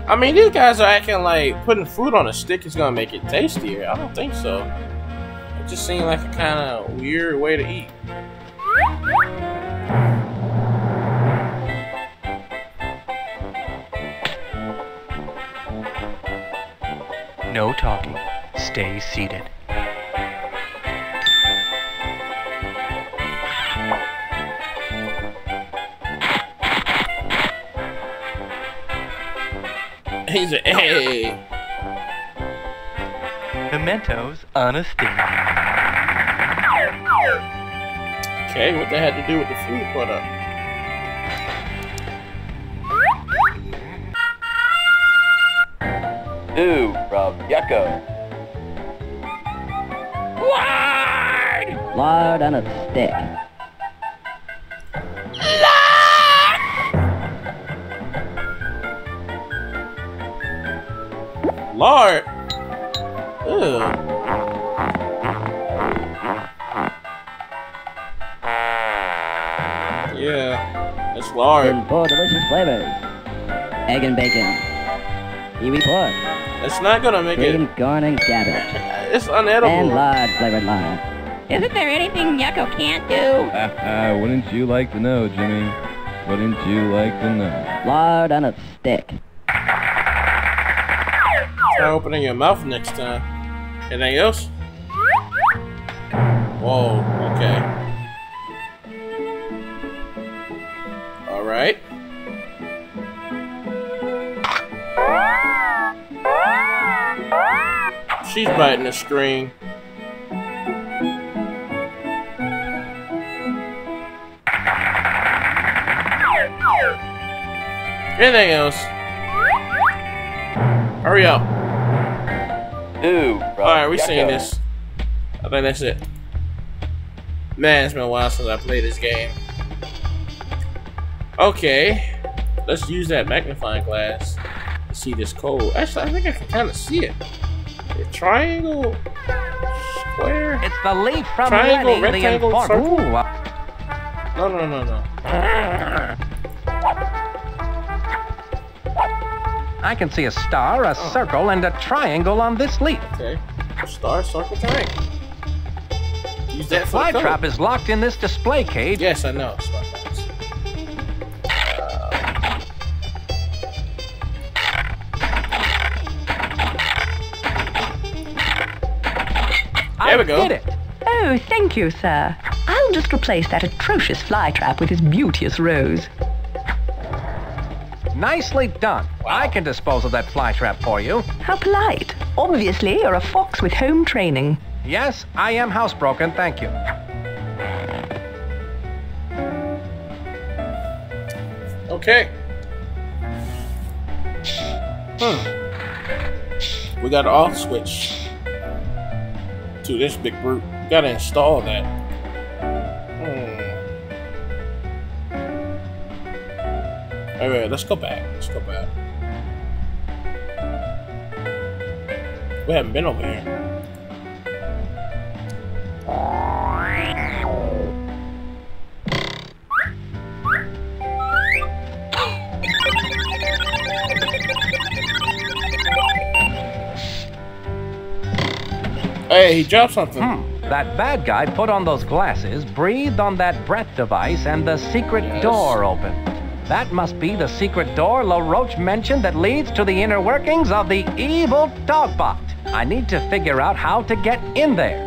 I mean, these guys are acting like putting food on a stick is gonna make it tastier. I don't think so. It just seemed like a kind of weird way to eat. No talking. Stay seated. He's a, hey. Mementos on a stick. Okay, what they had to do with the food product? Stew from Yucco. Lard! Lard on a stick. Lard! Lard! Ew. Yeah, it's lard. And four delicious flavors. Egg and bacon. Kiwi pork. It's not gonna make Green it. Green corn and cabbage. It's unedible. And lard flavored lard. Isn't there anything Yucco can't do? Wouldn't you like to know, Jimmy? Wouldn't you like to know? Lard on a stick. Start opening your mouth next time. Anything else? Whoa, okay. Right? She's biting the screen. Anything else? Hurry up. Ooh, alright, we seen this. I think that's it. Man, it's been a while since I played this game. Okay, let's use that magnifying glass to see this code. Actually, I think I can kind of see it. A triangle, square. It's the leaf from triangle, Lenny, rectangle, the circle. No, no, no, no. I can see a star, a oh. circle, and a triangle on this leaf. Okay, star, circle, triangle. Use that fly trap is locked in this display cage. Yes, I know. There we go. Did it. Oh, thank you, sir. I'll just replace that atrocious fly trap with his beauteous rose. Nicely done. Wow. I can dispose of that fly trap for you. How polite. Obviously, you're a fox with home training. Yes, I am housebroken, thank you. Okay. Hmm. We got an off switch. To this big brute. Gotta install that. Hmm. All right, let's go back. Let's go back. We haven't been over here. Hey, he dropped something. Hmm. That bad guy put on those glasses, breathed on that breath device, and the secret yes. door opened. That must be the secret door LeRoach mentioned that leads to the inner workings of the evil dogbot. I need to figure out how to get in there.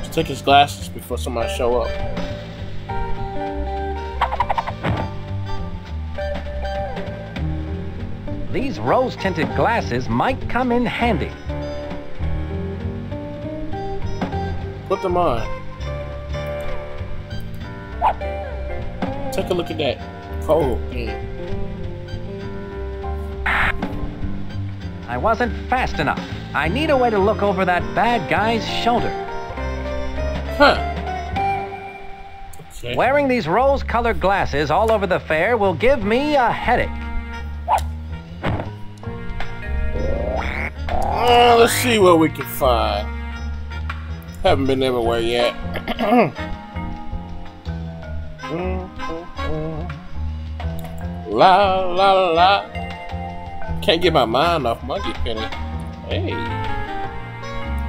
Just take his glasses before somebody show up. These rose-tinted glasses might come in handy. Put them on. Take a look at that cold thing. I wasn't fast enough. I need a way to look over that bad guy's shoulder. Huh. Okay. Wearing these rose-colored glasses all over the fair will give me a headache. Uh, let's see what we can find. Haven't been everywhere yet. La la la. Can't get my mind off Monkey Penny. Hey.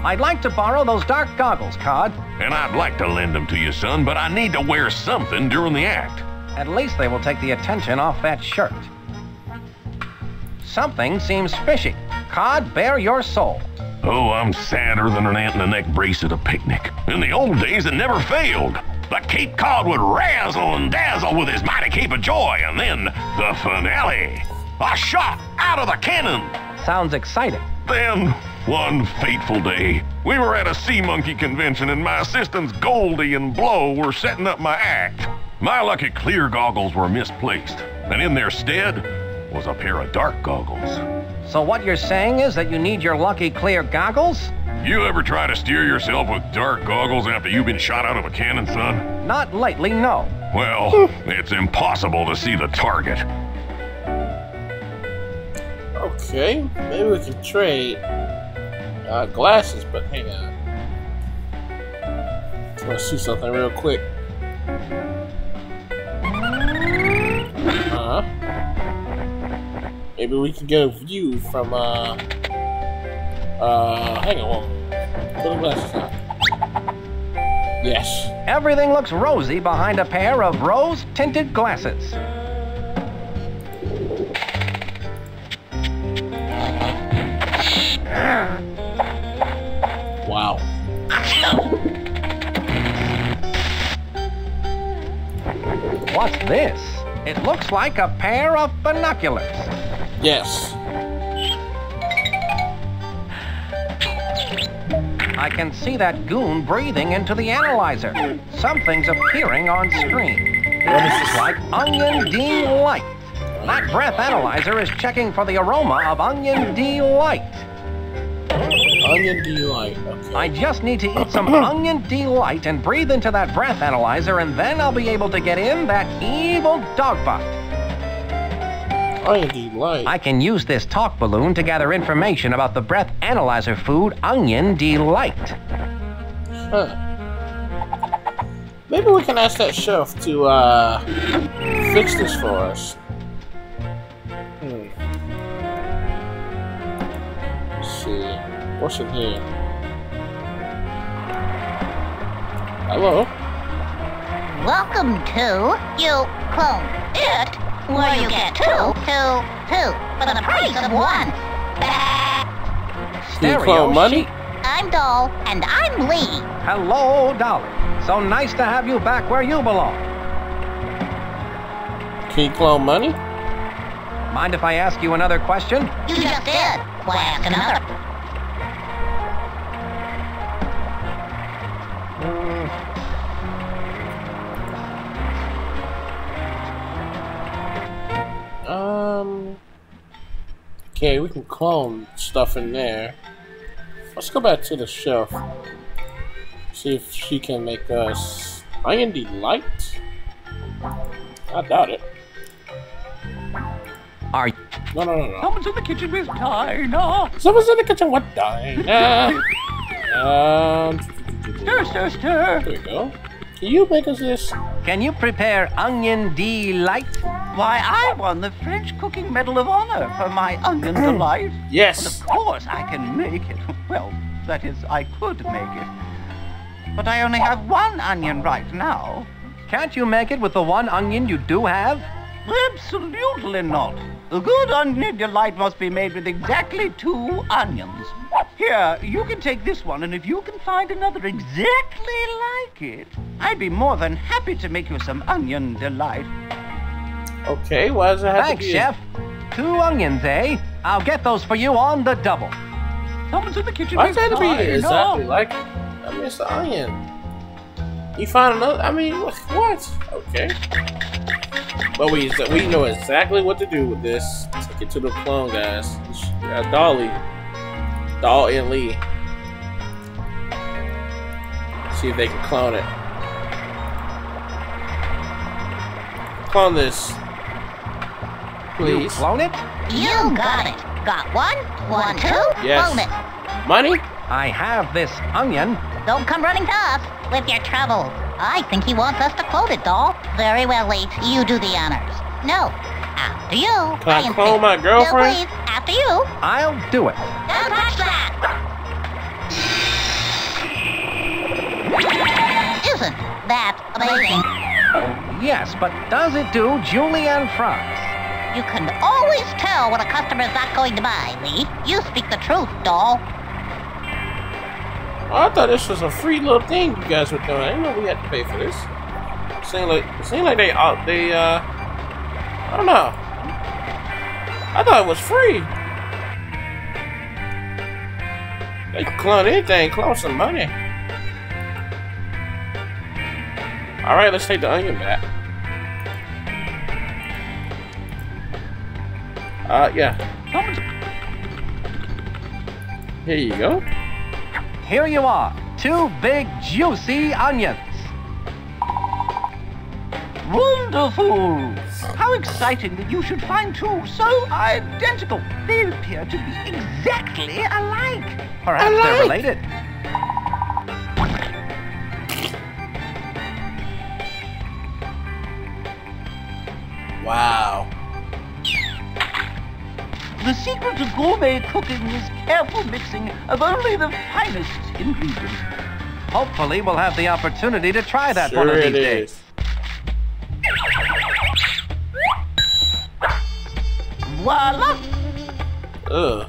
I'd like to borrow those dark goggles, Cod. And I'd like to lend them to you, son, but I need to wear something during the act. At least they will take the attention off that shirt. Something seems fishy. Cod, bare your soul. Oh, I'm sadder than an ant in a neck brace at a picnic. In the old days, it never failed. The Cape Cod would razzle and dazzle with his mighty cape of joy, and then the finale. A shot out of the cannon. Sounds exciting. Then, one fateful day, we were at a sea monkey convention, and my assistants Goldie and Blow were setting up my act. My lucky clear goggles were misplaced, and in their stead was a pair of dark goggles. So what you're saying is that you need your lucky clear goggles? You ever try to steer yourself with dark goggles after you've been shot out of a cannon, son? Not lately, no. Well, it's impossible to see the target. Okay, maybe we can trade uh, glasses, but hang on. I'm gonna see something real quick. Uh huh. Maybe we can get a view from uh. Uh, hang on. Put the glasses on. Yes. Everything looks rosy behind a pair of rose-tinted glasses. Wow. What's this? It looks like a pair of binoculars. Yes. I can see that goon breathing into the analyzer. Something's appearing on screen. This is like Onion Delight. That breath analyzer is checking for the aroma of Onion Delight. Onion Delight, okay. I just need to eat some Onion Delight and breathe into that breath analyzer, and then I'll be able to get in that evil dogbot. Onion Delight. I can use this talk balloon to gather information about the breath analyzer food Onion Delight. Huh. Maybe we can ask that chef to uh, fix this for us. Hmm. Let's see. What's in here? Hello? Welcome to, you clone it, where you get two, two, two, for the price of one. Stereo money? I'm Doll, and I'm Lee. Hello, Dolly. So nice to have you back where you belong. Can you clone money? Mind if I ask you another question? You just did. Why ask another? Um, okay, we can clone stuff in there. Let's go back to the shelf. See if she can make us Onion Delight. I doubt it. Are you? No, no, no, no. Someone's in the kitchen with Dinah. Someone's in the kitchen with Dinah. um, stir, stir, stir. There we go. Can you make us this? Can you prepare Onion Delight? Why, I won the French Cooking Medal of Honor for my Onion Delight. Yes. Well, of course I can make it. Well, that is, I could make it. But I only have one onion right now. Can't you make it with the one onion you do have? Absolutely not. A good Onion Delight must be made with exactly two onions. Here, you can take this one, and if you can find another exactly like it, I'd be more than happy to make you some Onion Delight. Okay, why does it have to be? Thanks, Chef. Two onions, eh? I'll get those for you on the double. Someone's in the kitchen. Why does it have to be exactly like it? I mean, it's the onion. You found another? I mean, what? Okay. But we we know exactly what to do with this. Take it to the clone, guys. Yeah, Dolly. Doll and Lee. See if they can clone it. Clone this. Please. You clone it? You got it. Got one, one, two, yes. Clone it. Money? I have this onion. Don't come running to us with your trouble. I think he wants us to clone it, Doll. Very well, Lee. You do the honors. No. After you. Can I, I clone my girlfriend? No, please. After you. I'll do it. Don't touch that. Isn't that amazing? Yes, but does it do Julianne fries? You can always tell when a customer's not going to buy, Lee. You speak the truth, Doll. I thought this was a free little thing you guys were doing. I didn't know we had to pay for this. It seemed like, it seemed like they, uh, they, uh, I don't know. I thought it was free. They can clone anything, clone some money. Alright, let's take the onion back. Uh, yeah. Here you go. Here you are. Two big juicy onions. Wonderful! How exciting that you should find two so identical. They appear to be exactly alike. Perhaps alike. They're related. Wow. The secret to gourmet cooking is careful mixing of only the finest ingredients. Hopefully we'll have the opportunity to try that sure one of these days. Voila! Ugh.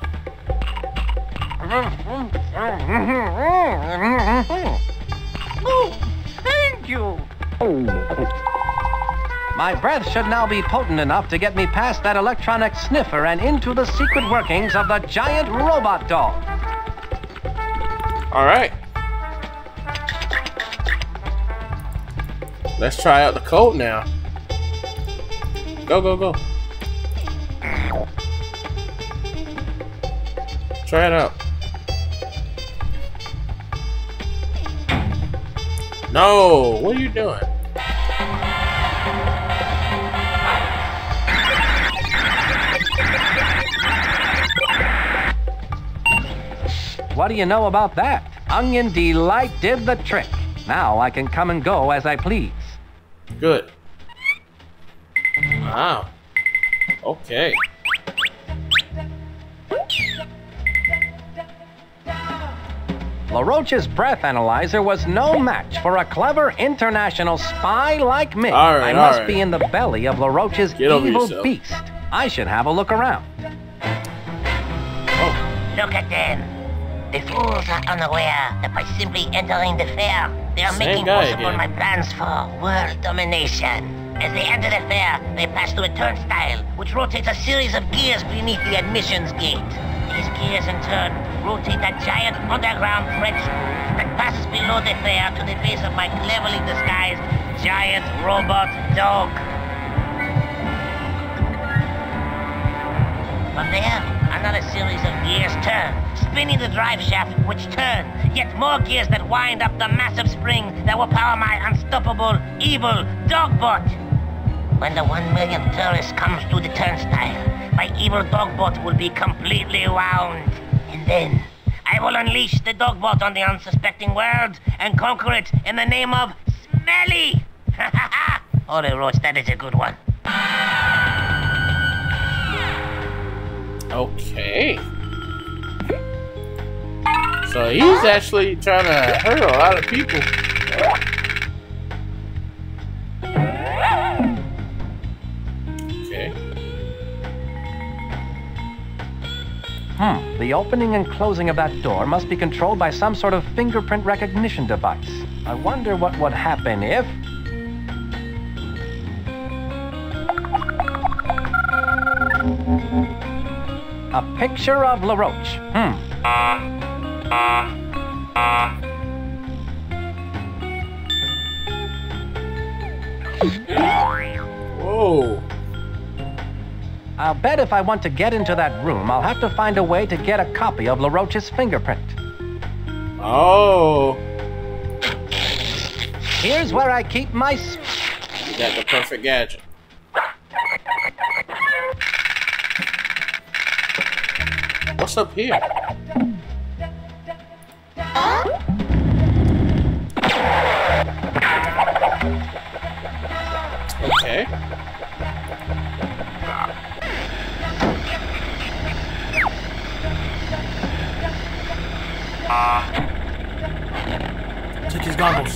Oh, thank you! My breath should now be potent enough to get me past that electronic sniffer and into the secret workings of the giant robot dog. All right. Let's try out the code now. Go, go, go. Try it out. No, what are you doing? What do you know about that? Onion Delight did the trick. Now I can come and go as I please. Good. Wow. Okay. LaRoach's breath analyzer was no match for a clever international spy like me. All right, I must all right. be in the belly of LaRoach's evil beast. I should have a look around. Oh. Look at them. The fools are unaware that by simply entering the fair, they are Same making possible again. my plans for world domination. As they enter the fair, they pass through a turnstile, which rotates a series of gears beneath the admissions gate. These gears, in turn, rotate a giant underground trench that passes below the fair to the base of my cleverly disguised giant robot dog. From there, another series of gears turn, spinning the drive shaft, which turn, yet more gears that wind up the massive spring that will power my unstoppable evil dogbot. When the one million tourist comes through the turnstile, my evil dogbot will be completely wound. And then, I will unleash the dogbot on the unsuspecting world and conquer it in the name of Smelly! Ha ha ha! Oh, LeRoach, that is a good one. Okay. So he's actually trying to hurt a lot of people. Okay. Hmm. The opening and closing of that door must be controlled by some sort of fingerprint recognition device. I wonder what would happen if... A picture of LaRoach. Hmm. Whoa. I'll bet if I want to get into that room, I'll have to find a way to get a copy of LaRoach's fingerprint. Oh. Here's where I keep my... You got the perfect gadget. What's up here? Okay. Take his goggles.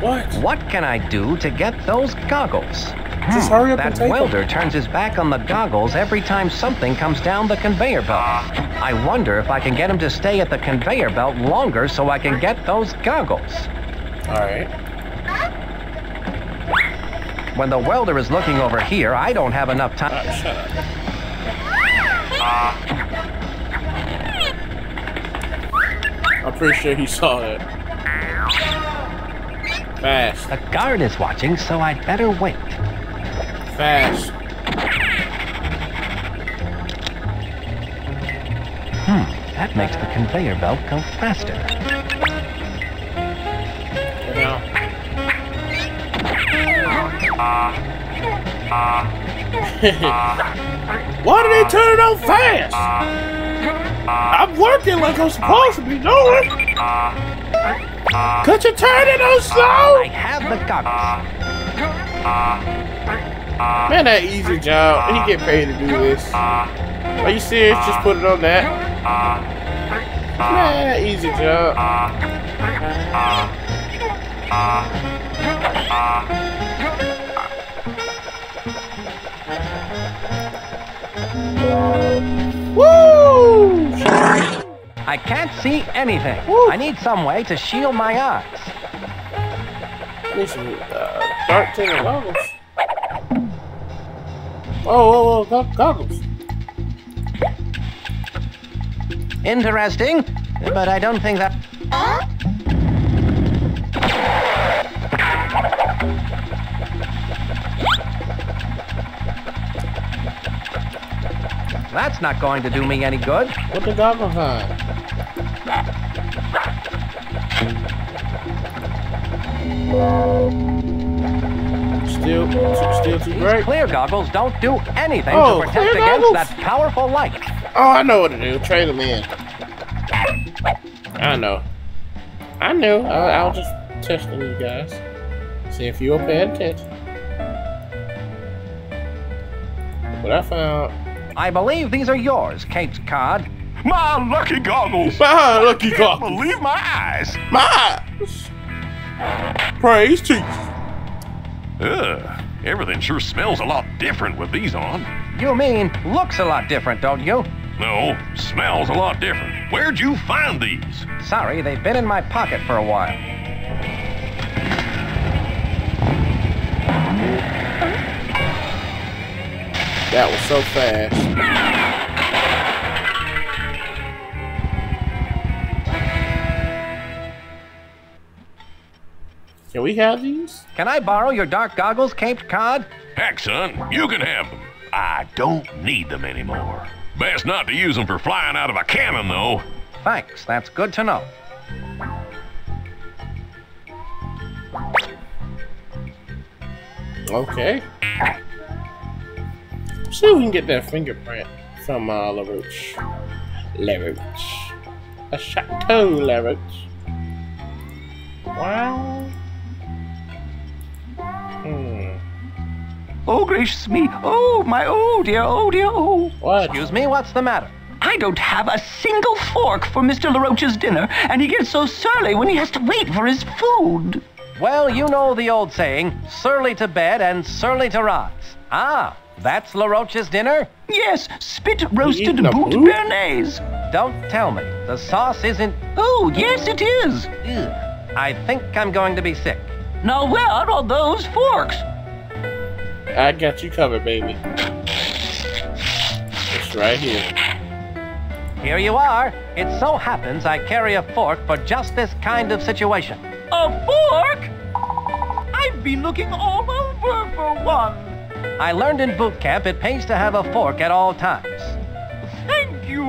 What? What can I do to get those goggles? Just hurry up that and take welder them. Turns his back on the goggles every time something comes down the conveyor belt. I wonder if I can get him to stay at the conveyor belt longer so I can get those goggles. All right. When the welder is looking over here, I don't have enough time. Uh, shut up. Uh, I'm pretty sure he saw it. Fast. The guard is watching, so I'd better wait. Fast. Hmm, that makes the conveyor belt go faster. Yeah. Why do they turn it on fast? I'm working like I'm supposed to be doing. Could you turn it on slow? I have the copies. Man, that easy job, and you get paid to do this. Are you serious? Just put it on that. Man, that easy job. Woo! I can't see anything. Woo. I need some way to shield my eyes. I need some uh, dark tinted goggles. Oh, oh, oh, goggles. Interesting, but I don't think that... Huh? That's not going to do me any good. Put the goggles on. Whoa. Still, still too bright. These clear goggles don't do anything oh, to protect against that powerful light. Oh, I know what to do. Trade them in. I know. I knew. I, I was just testing you guys. See if you were paying attention. What I found. I believe these are yours, Cape Cod. My lucky goggles. My lucky goggles. I can't believe my eyes. My eyes. Praise Jesus. Ugh, everything sure smells a lot different with these on. You mean looks a lot different, don't you? No, smells a lot different. Where'd you find these? Sorry, they've been in my pocket for a while. That was so fast. Can we have these? Can I borrow your dark goggles, Cape Cod? Heck, son, you can have them. I don't need them anymore. Best not to use them for flying out of a cannon, though. Thanks, that's good to know. Okay. See if we can get that fingerprint from uh, LeRoach. LeRoach. A Chateau LeRoach. Wow. Oh, gracious me. Oh, my, oh, dear, oh, dear, oh. What? Excuse me, what's the matter? I don't have a single fork for Mister LaRoach's dinner, and he gets so surly when he has to wait for his food. Well, you know the old saying, surly to bed and surly to rise. Ah, that's LaRoach's dinner? Yes, spit-roasted boot bearnaise. Don't tell me. The sauce isn't... Oh, yes, it is. Ugh. I think I'm going to be sick. Now, where are those forks? I got you covered, baby. It's right here. Here you are. It so happens I carry a fork for just this kind of situation. A fork? I've been looking all over for one. I learned in boot camp it pays to have a fork at all times. Thank you.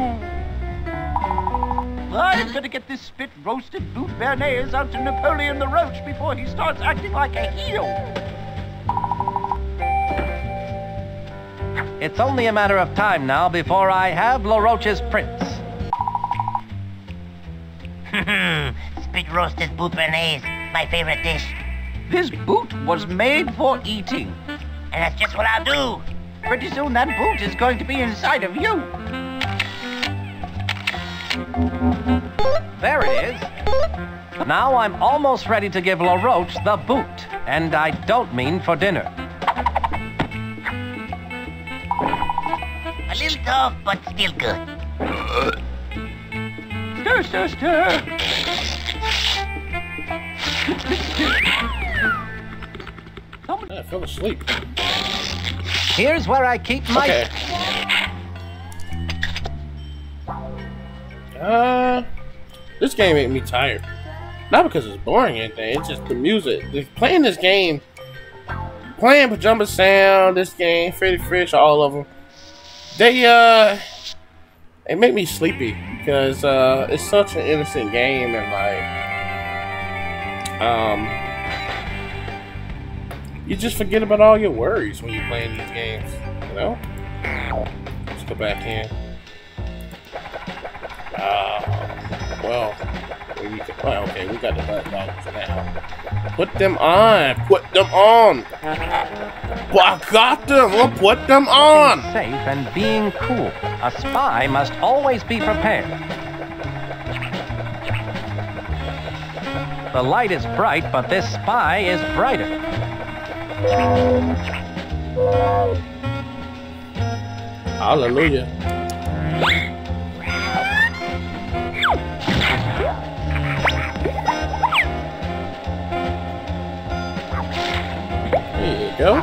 I've got to get this spit-roasted boot bearnaise out to Napoleon LeRoach before he starts acting like a heel. It's only a matter of time now before I have LaRoach's prints. Spit roasted boot bearnaise, my favorite dish. This boot was made for eating. And that's just what I'll do. Pretty soon that boot is going to be inside of you. There it is. Now I'm almost ready to give LaRoach the boot. And I don't mean for dinner. Little tough, but still good. Stir, stir, stir. I fell asleep. Here's where I keep my... Okay. Uh, this game made me tired. Not because it's boring or anything, it's just the music. They're playing this game, playing Pajumba Sound, this game, Freddy Fish, all of them. They, uh, It made me sleepy because uh, it's such an innocent game, and like um, you just forget about all your worries when you're playing these games, you know? Let's go back in. Uh, well, we can, oh, okay, we got the butt dogs now. Put them on! Put them on! I got them! I'll put them on! Being safe and being cool. A spy must always be prepared. The light is bright, but this spy is brighter. Hallelujah. Go.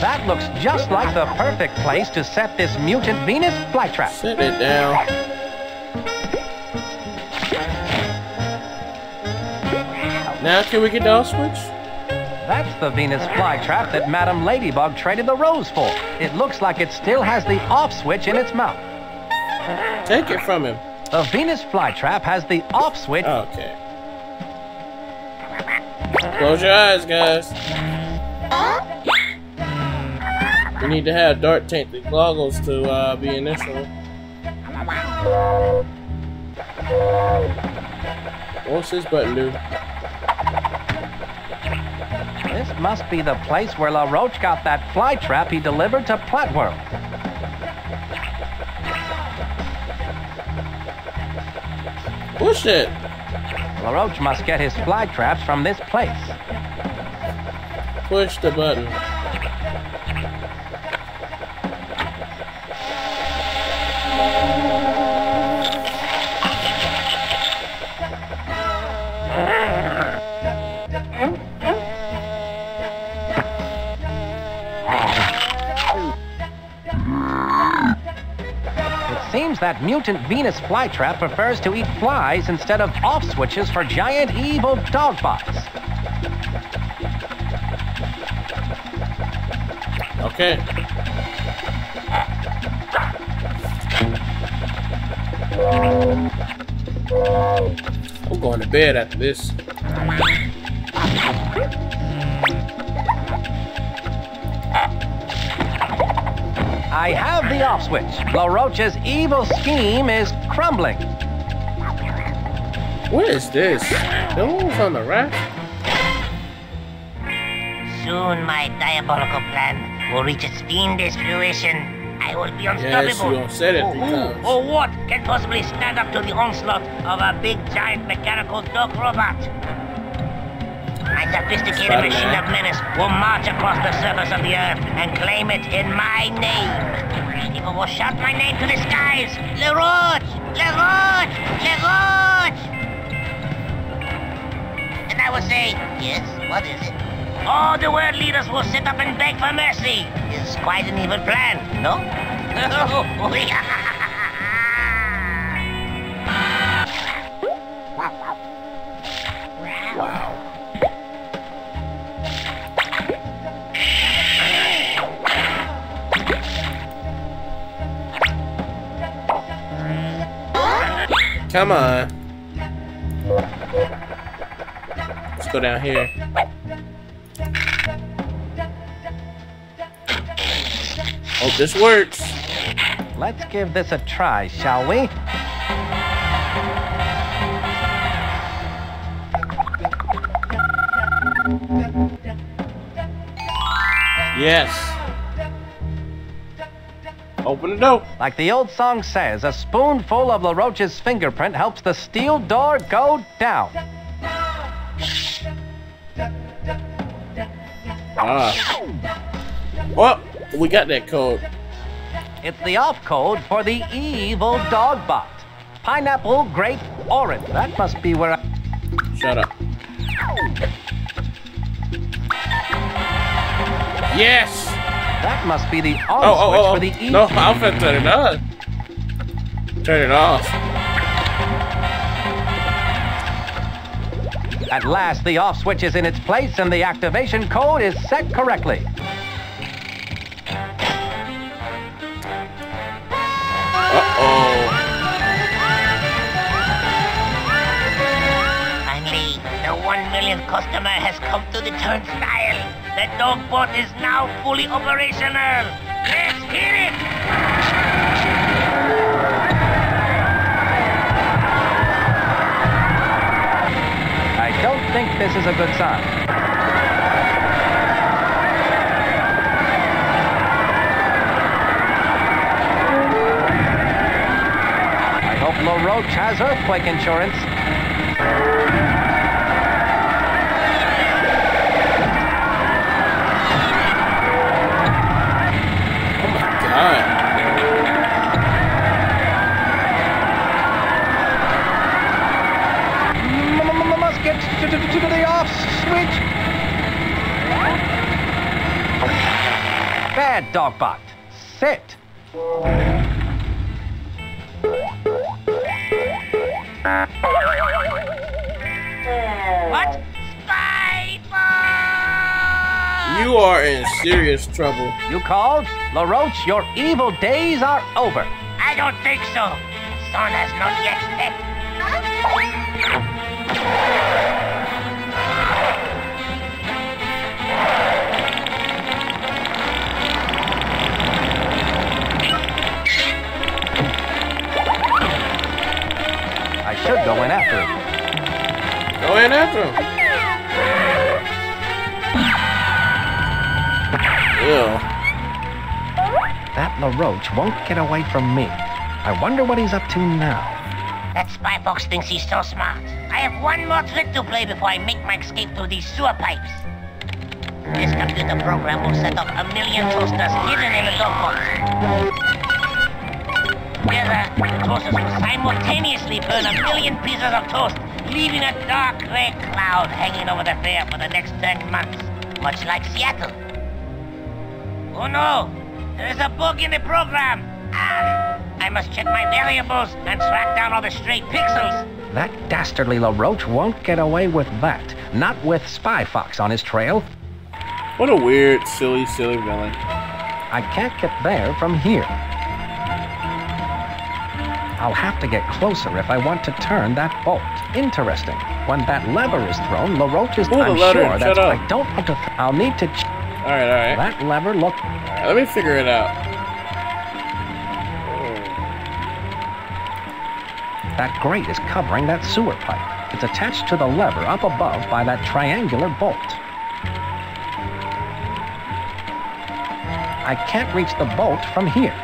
That looks just like the perfect place to set this mutant Venus flytrap. Sit it down. Now can we get the switch? That's the Venus flytrap that Madame Ladybug traded the rose for. It looks like it still has the off switch in its mouth. Take it from him. The Venus flytrap has the off switch. Okay. Close your eyes, guys. We need to have dark tinted goggles to uh, be in this one. What's this button do? This must be the place where LeRoach got that fly trap he delivered to Plant World. Push it! LeRoach must get his fly traps from this place. Push the button. That mutant Venus flytrap prefers to eat flies instead of off switches for giant evil dogbots. Okay. I'm going to bed after this. I have the off switch. LaRoach's evil scheme is crumbling. What is this? Those on the rack? Soon my diabolical plan will reach its fiendish fruition. I will be unstoppable. Yes, you said it. Oh, oh, oh, what can possibly stand up to the onslaught of a big giant mechanical dog robot? My sophisticated Spider-Man. machine of menace will march across the surface of the earth and claim it in my name. People will shout my name to the skies. LeRoach! LeRoach! LeRoach! And I will say, yes, what is it? All the world leaders will sit up and beg for mercy. It's quite an evil plan, no? Wow. Come on. Let's go down here. Hope this works. Let's give this a try, shall we? Yes. Open the door. Like the old song says, a spoonful of LaRoach's fingerprint helps the steel door go down. Ah. Well, we got that code. It's the off code for the evil dogbot. Pineapple, grape, orange. That must be where I... Shut up. Yes! That must be the on oh, oh, switch oh, oh. for the E. No, I'm gonna turn it on. Turn it off. At last, the off switch is in its place and the activation code is set correctly. Uh millionth customer has come through the turnstile. The Dogbot is now fully operational. Let's hear it! I don't think this is a good sign. I hope LeRoach has earthquake insurance. To the off switch. Bad Dogbot. Sit. What? Spy Fox! You are in serious trouble. You called? LeRoach, your evil days are over. I don't think so. Sonia's not yet dead. Should go in after him. Go in after him. Ew. That LeRoach won't get away from me. I wonder what he's up to now. That Spy Fox thinks he's so smart. I have one more trick to play before I make my escape through these sewer pipes. This computer program will set up a million toasters hidden in the Dogbot. Together, the toasters will simultaneously burn a million pieces of toast, leaving a dark gray cloud hanging over the fair for the next ten months, much like Seattle. Oh no! There is a bug in the program! Ah! I must check my variables and track down all the stray pixels! That dastardly LeRoach won't get away with that. Not with Spy Fox on his trail. What a weird, silly, silly villain. I can't get there from here. I'll have to get closer if I want to turn that bolt. Interesting. When that lever is thrown, LeRoach is... Ooh, I'm letter, sure that's... Up. I don't want to... Th I'll need to... Ch all right, all right. That lever, look... Right, let me figure it out. Oh. That grate is covering that sewer pipe. It's attached to the lever up above by that triangular bolt. I can't reach the bolt from here.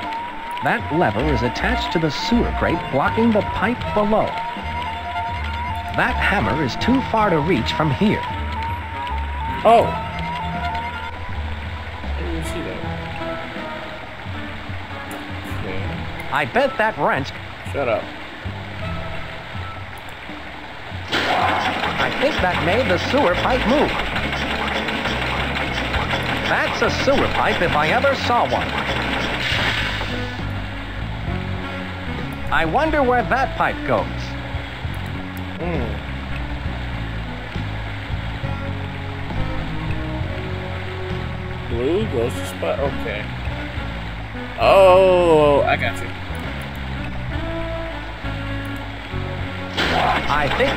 That lever is attached to the sewer grate, blocking the pipe below. That hammer is too far to reach from here. Oh. I didn't even see that. Okay. I bet that wrench... Shut up. I think that made the sewer pipe move. That's a sewer pipe if I ever saw one. I wonder where that pipe goes. Mm. Blue goes to spot. Okay. Oh, I got you. I think.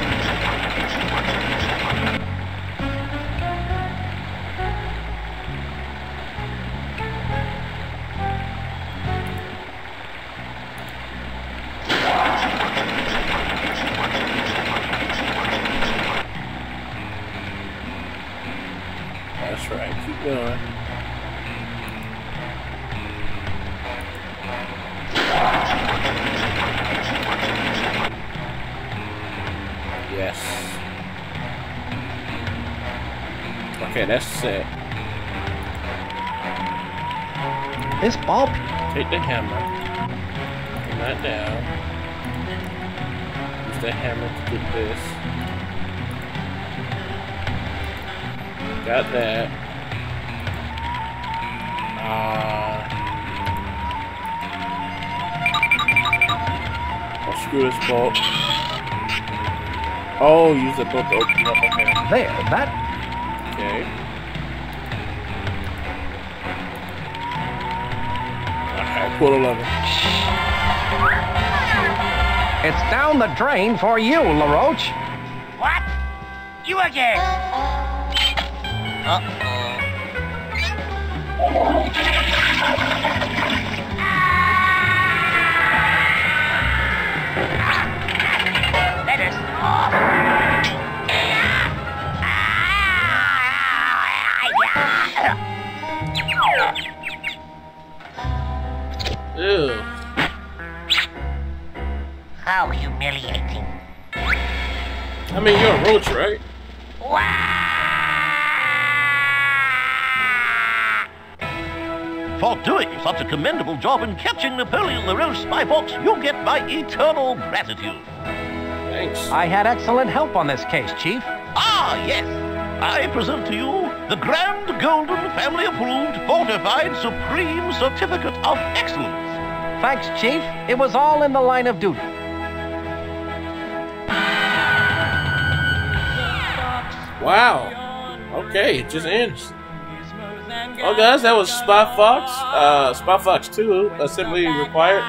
That's right, keep going. Yes. Okay, that's it. This ball... Take the hammer. Turn that down. The hammer to get this. Got that. Uh, I'll screw this bolt. Oh, use the bolt to open up. Okay. There, that. Okay. Alright, pull the lever. It's down the drain for you, LeRoach. What? you again! Uh-oh. Let us off! Ew. How humiliating. I mean, you're a roach, right? For doing such a commendable job in catching Napoleon LeRoach, Spy Fox, you get my eternal gratitude. Thanks. I had excellent help on this case, Chief. Ah, yes. I present to you the Grand Golden Family Approved Fortified Supreme Certificate of Excellence. Thanks, Chief. It was all in the line of duty. Wow. Okay, it just ends. Oh, guys, that was Spy Fox. Uh, Spy Fox two, Assembly Required.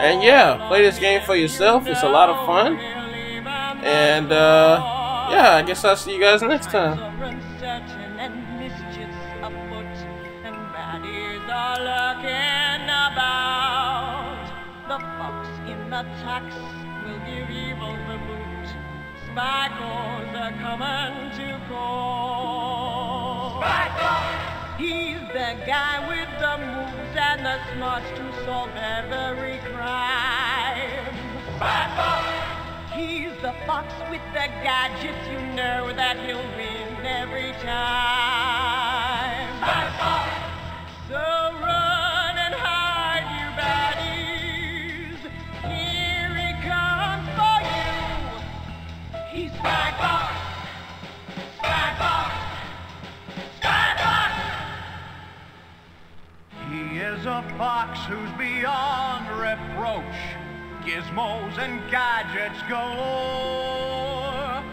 And yeah, play this game for yourself. It's a lot of fun. And uh, yeah, I guess I'll see you guys next time. Spy Corps are coming to call. Spy Corps! He's the guy with the moves and the smarts to solve every crime. Spy Corps! He's the fox with the gadgets, you know that he'll win every time. Spy Corps! So run! Spy Fox! Spy Fox! Spy Fox! He is a fox who's beyond reproach. Gizmos and gadgets galore.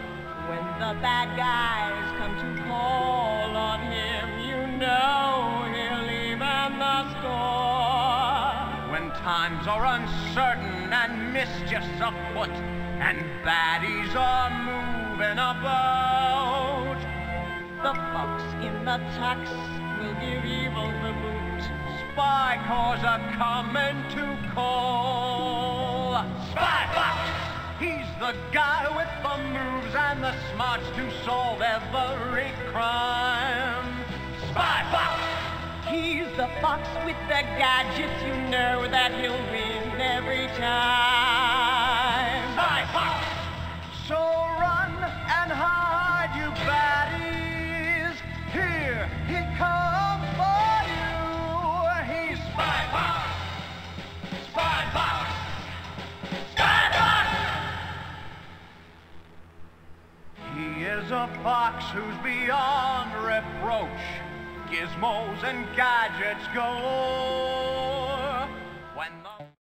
When the bad guys come to call on him, you know he'll even the score. When times are uncertain and mischief's afoot, and baddies are moving about, the fox in the tax will give evil the boot. Spy Corps are coming to call. Spy Fox! He's the guy with the moves and the smarts to solve every crime. Spy Fox! He's the fox with the gadgets, you know that he'll win every time. Spy Fox! So run and hide, you baddies. Here he comes for you. He's Spy Fox! Spy Fox! Spy Fox! He is a fox who's beyond reproach. Gizmos and gadgets galore.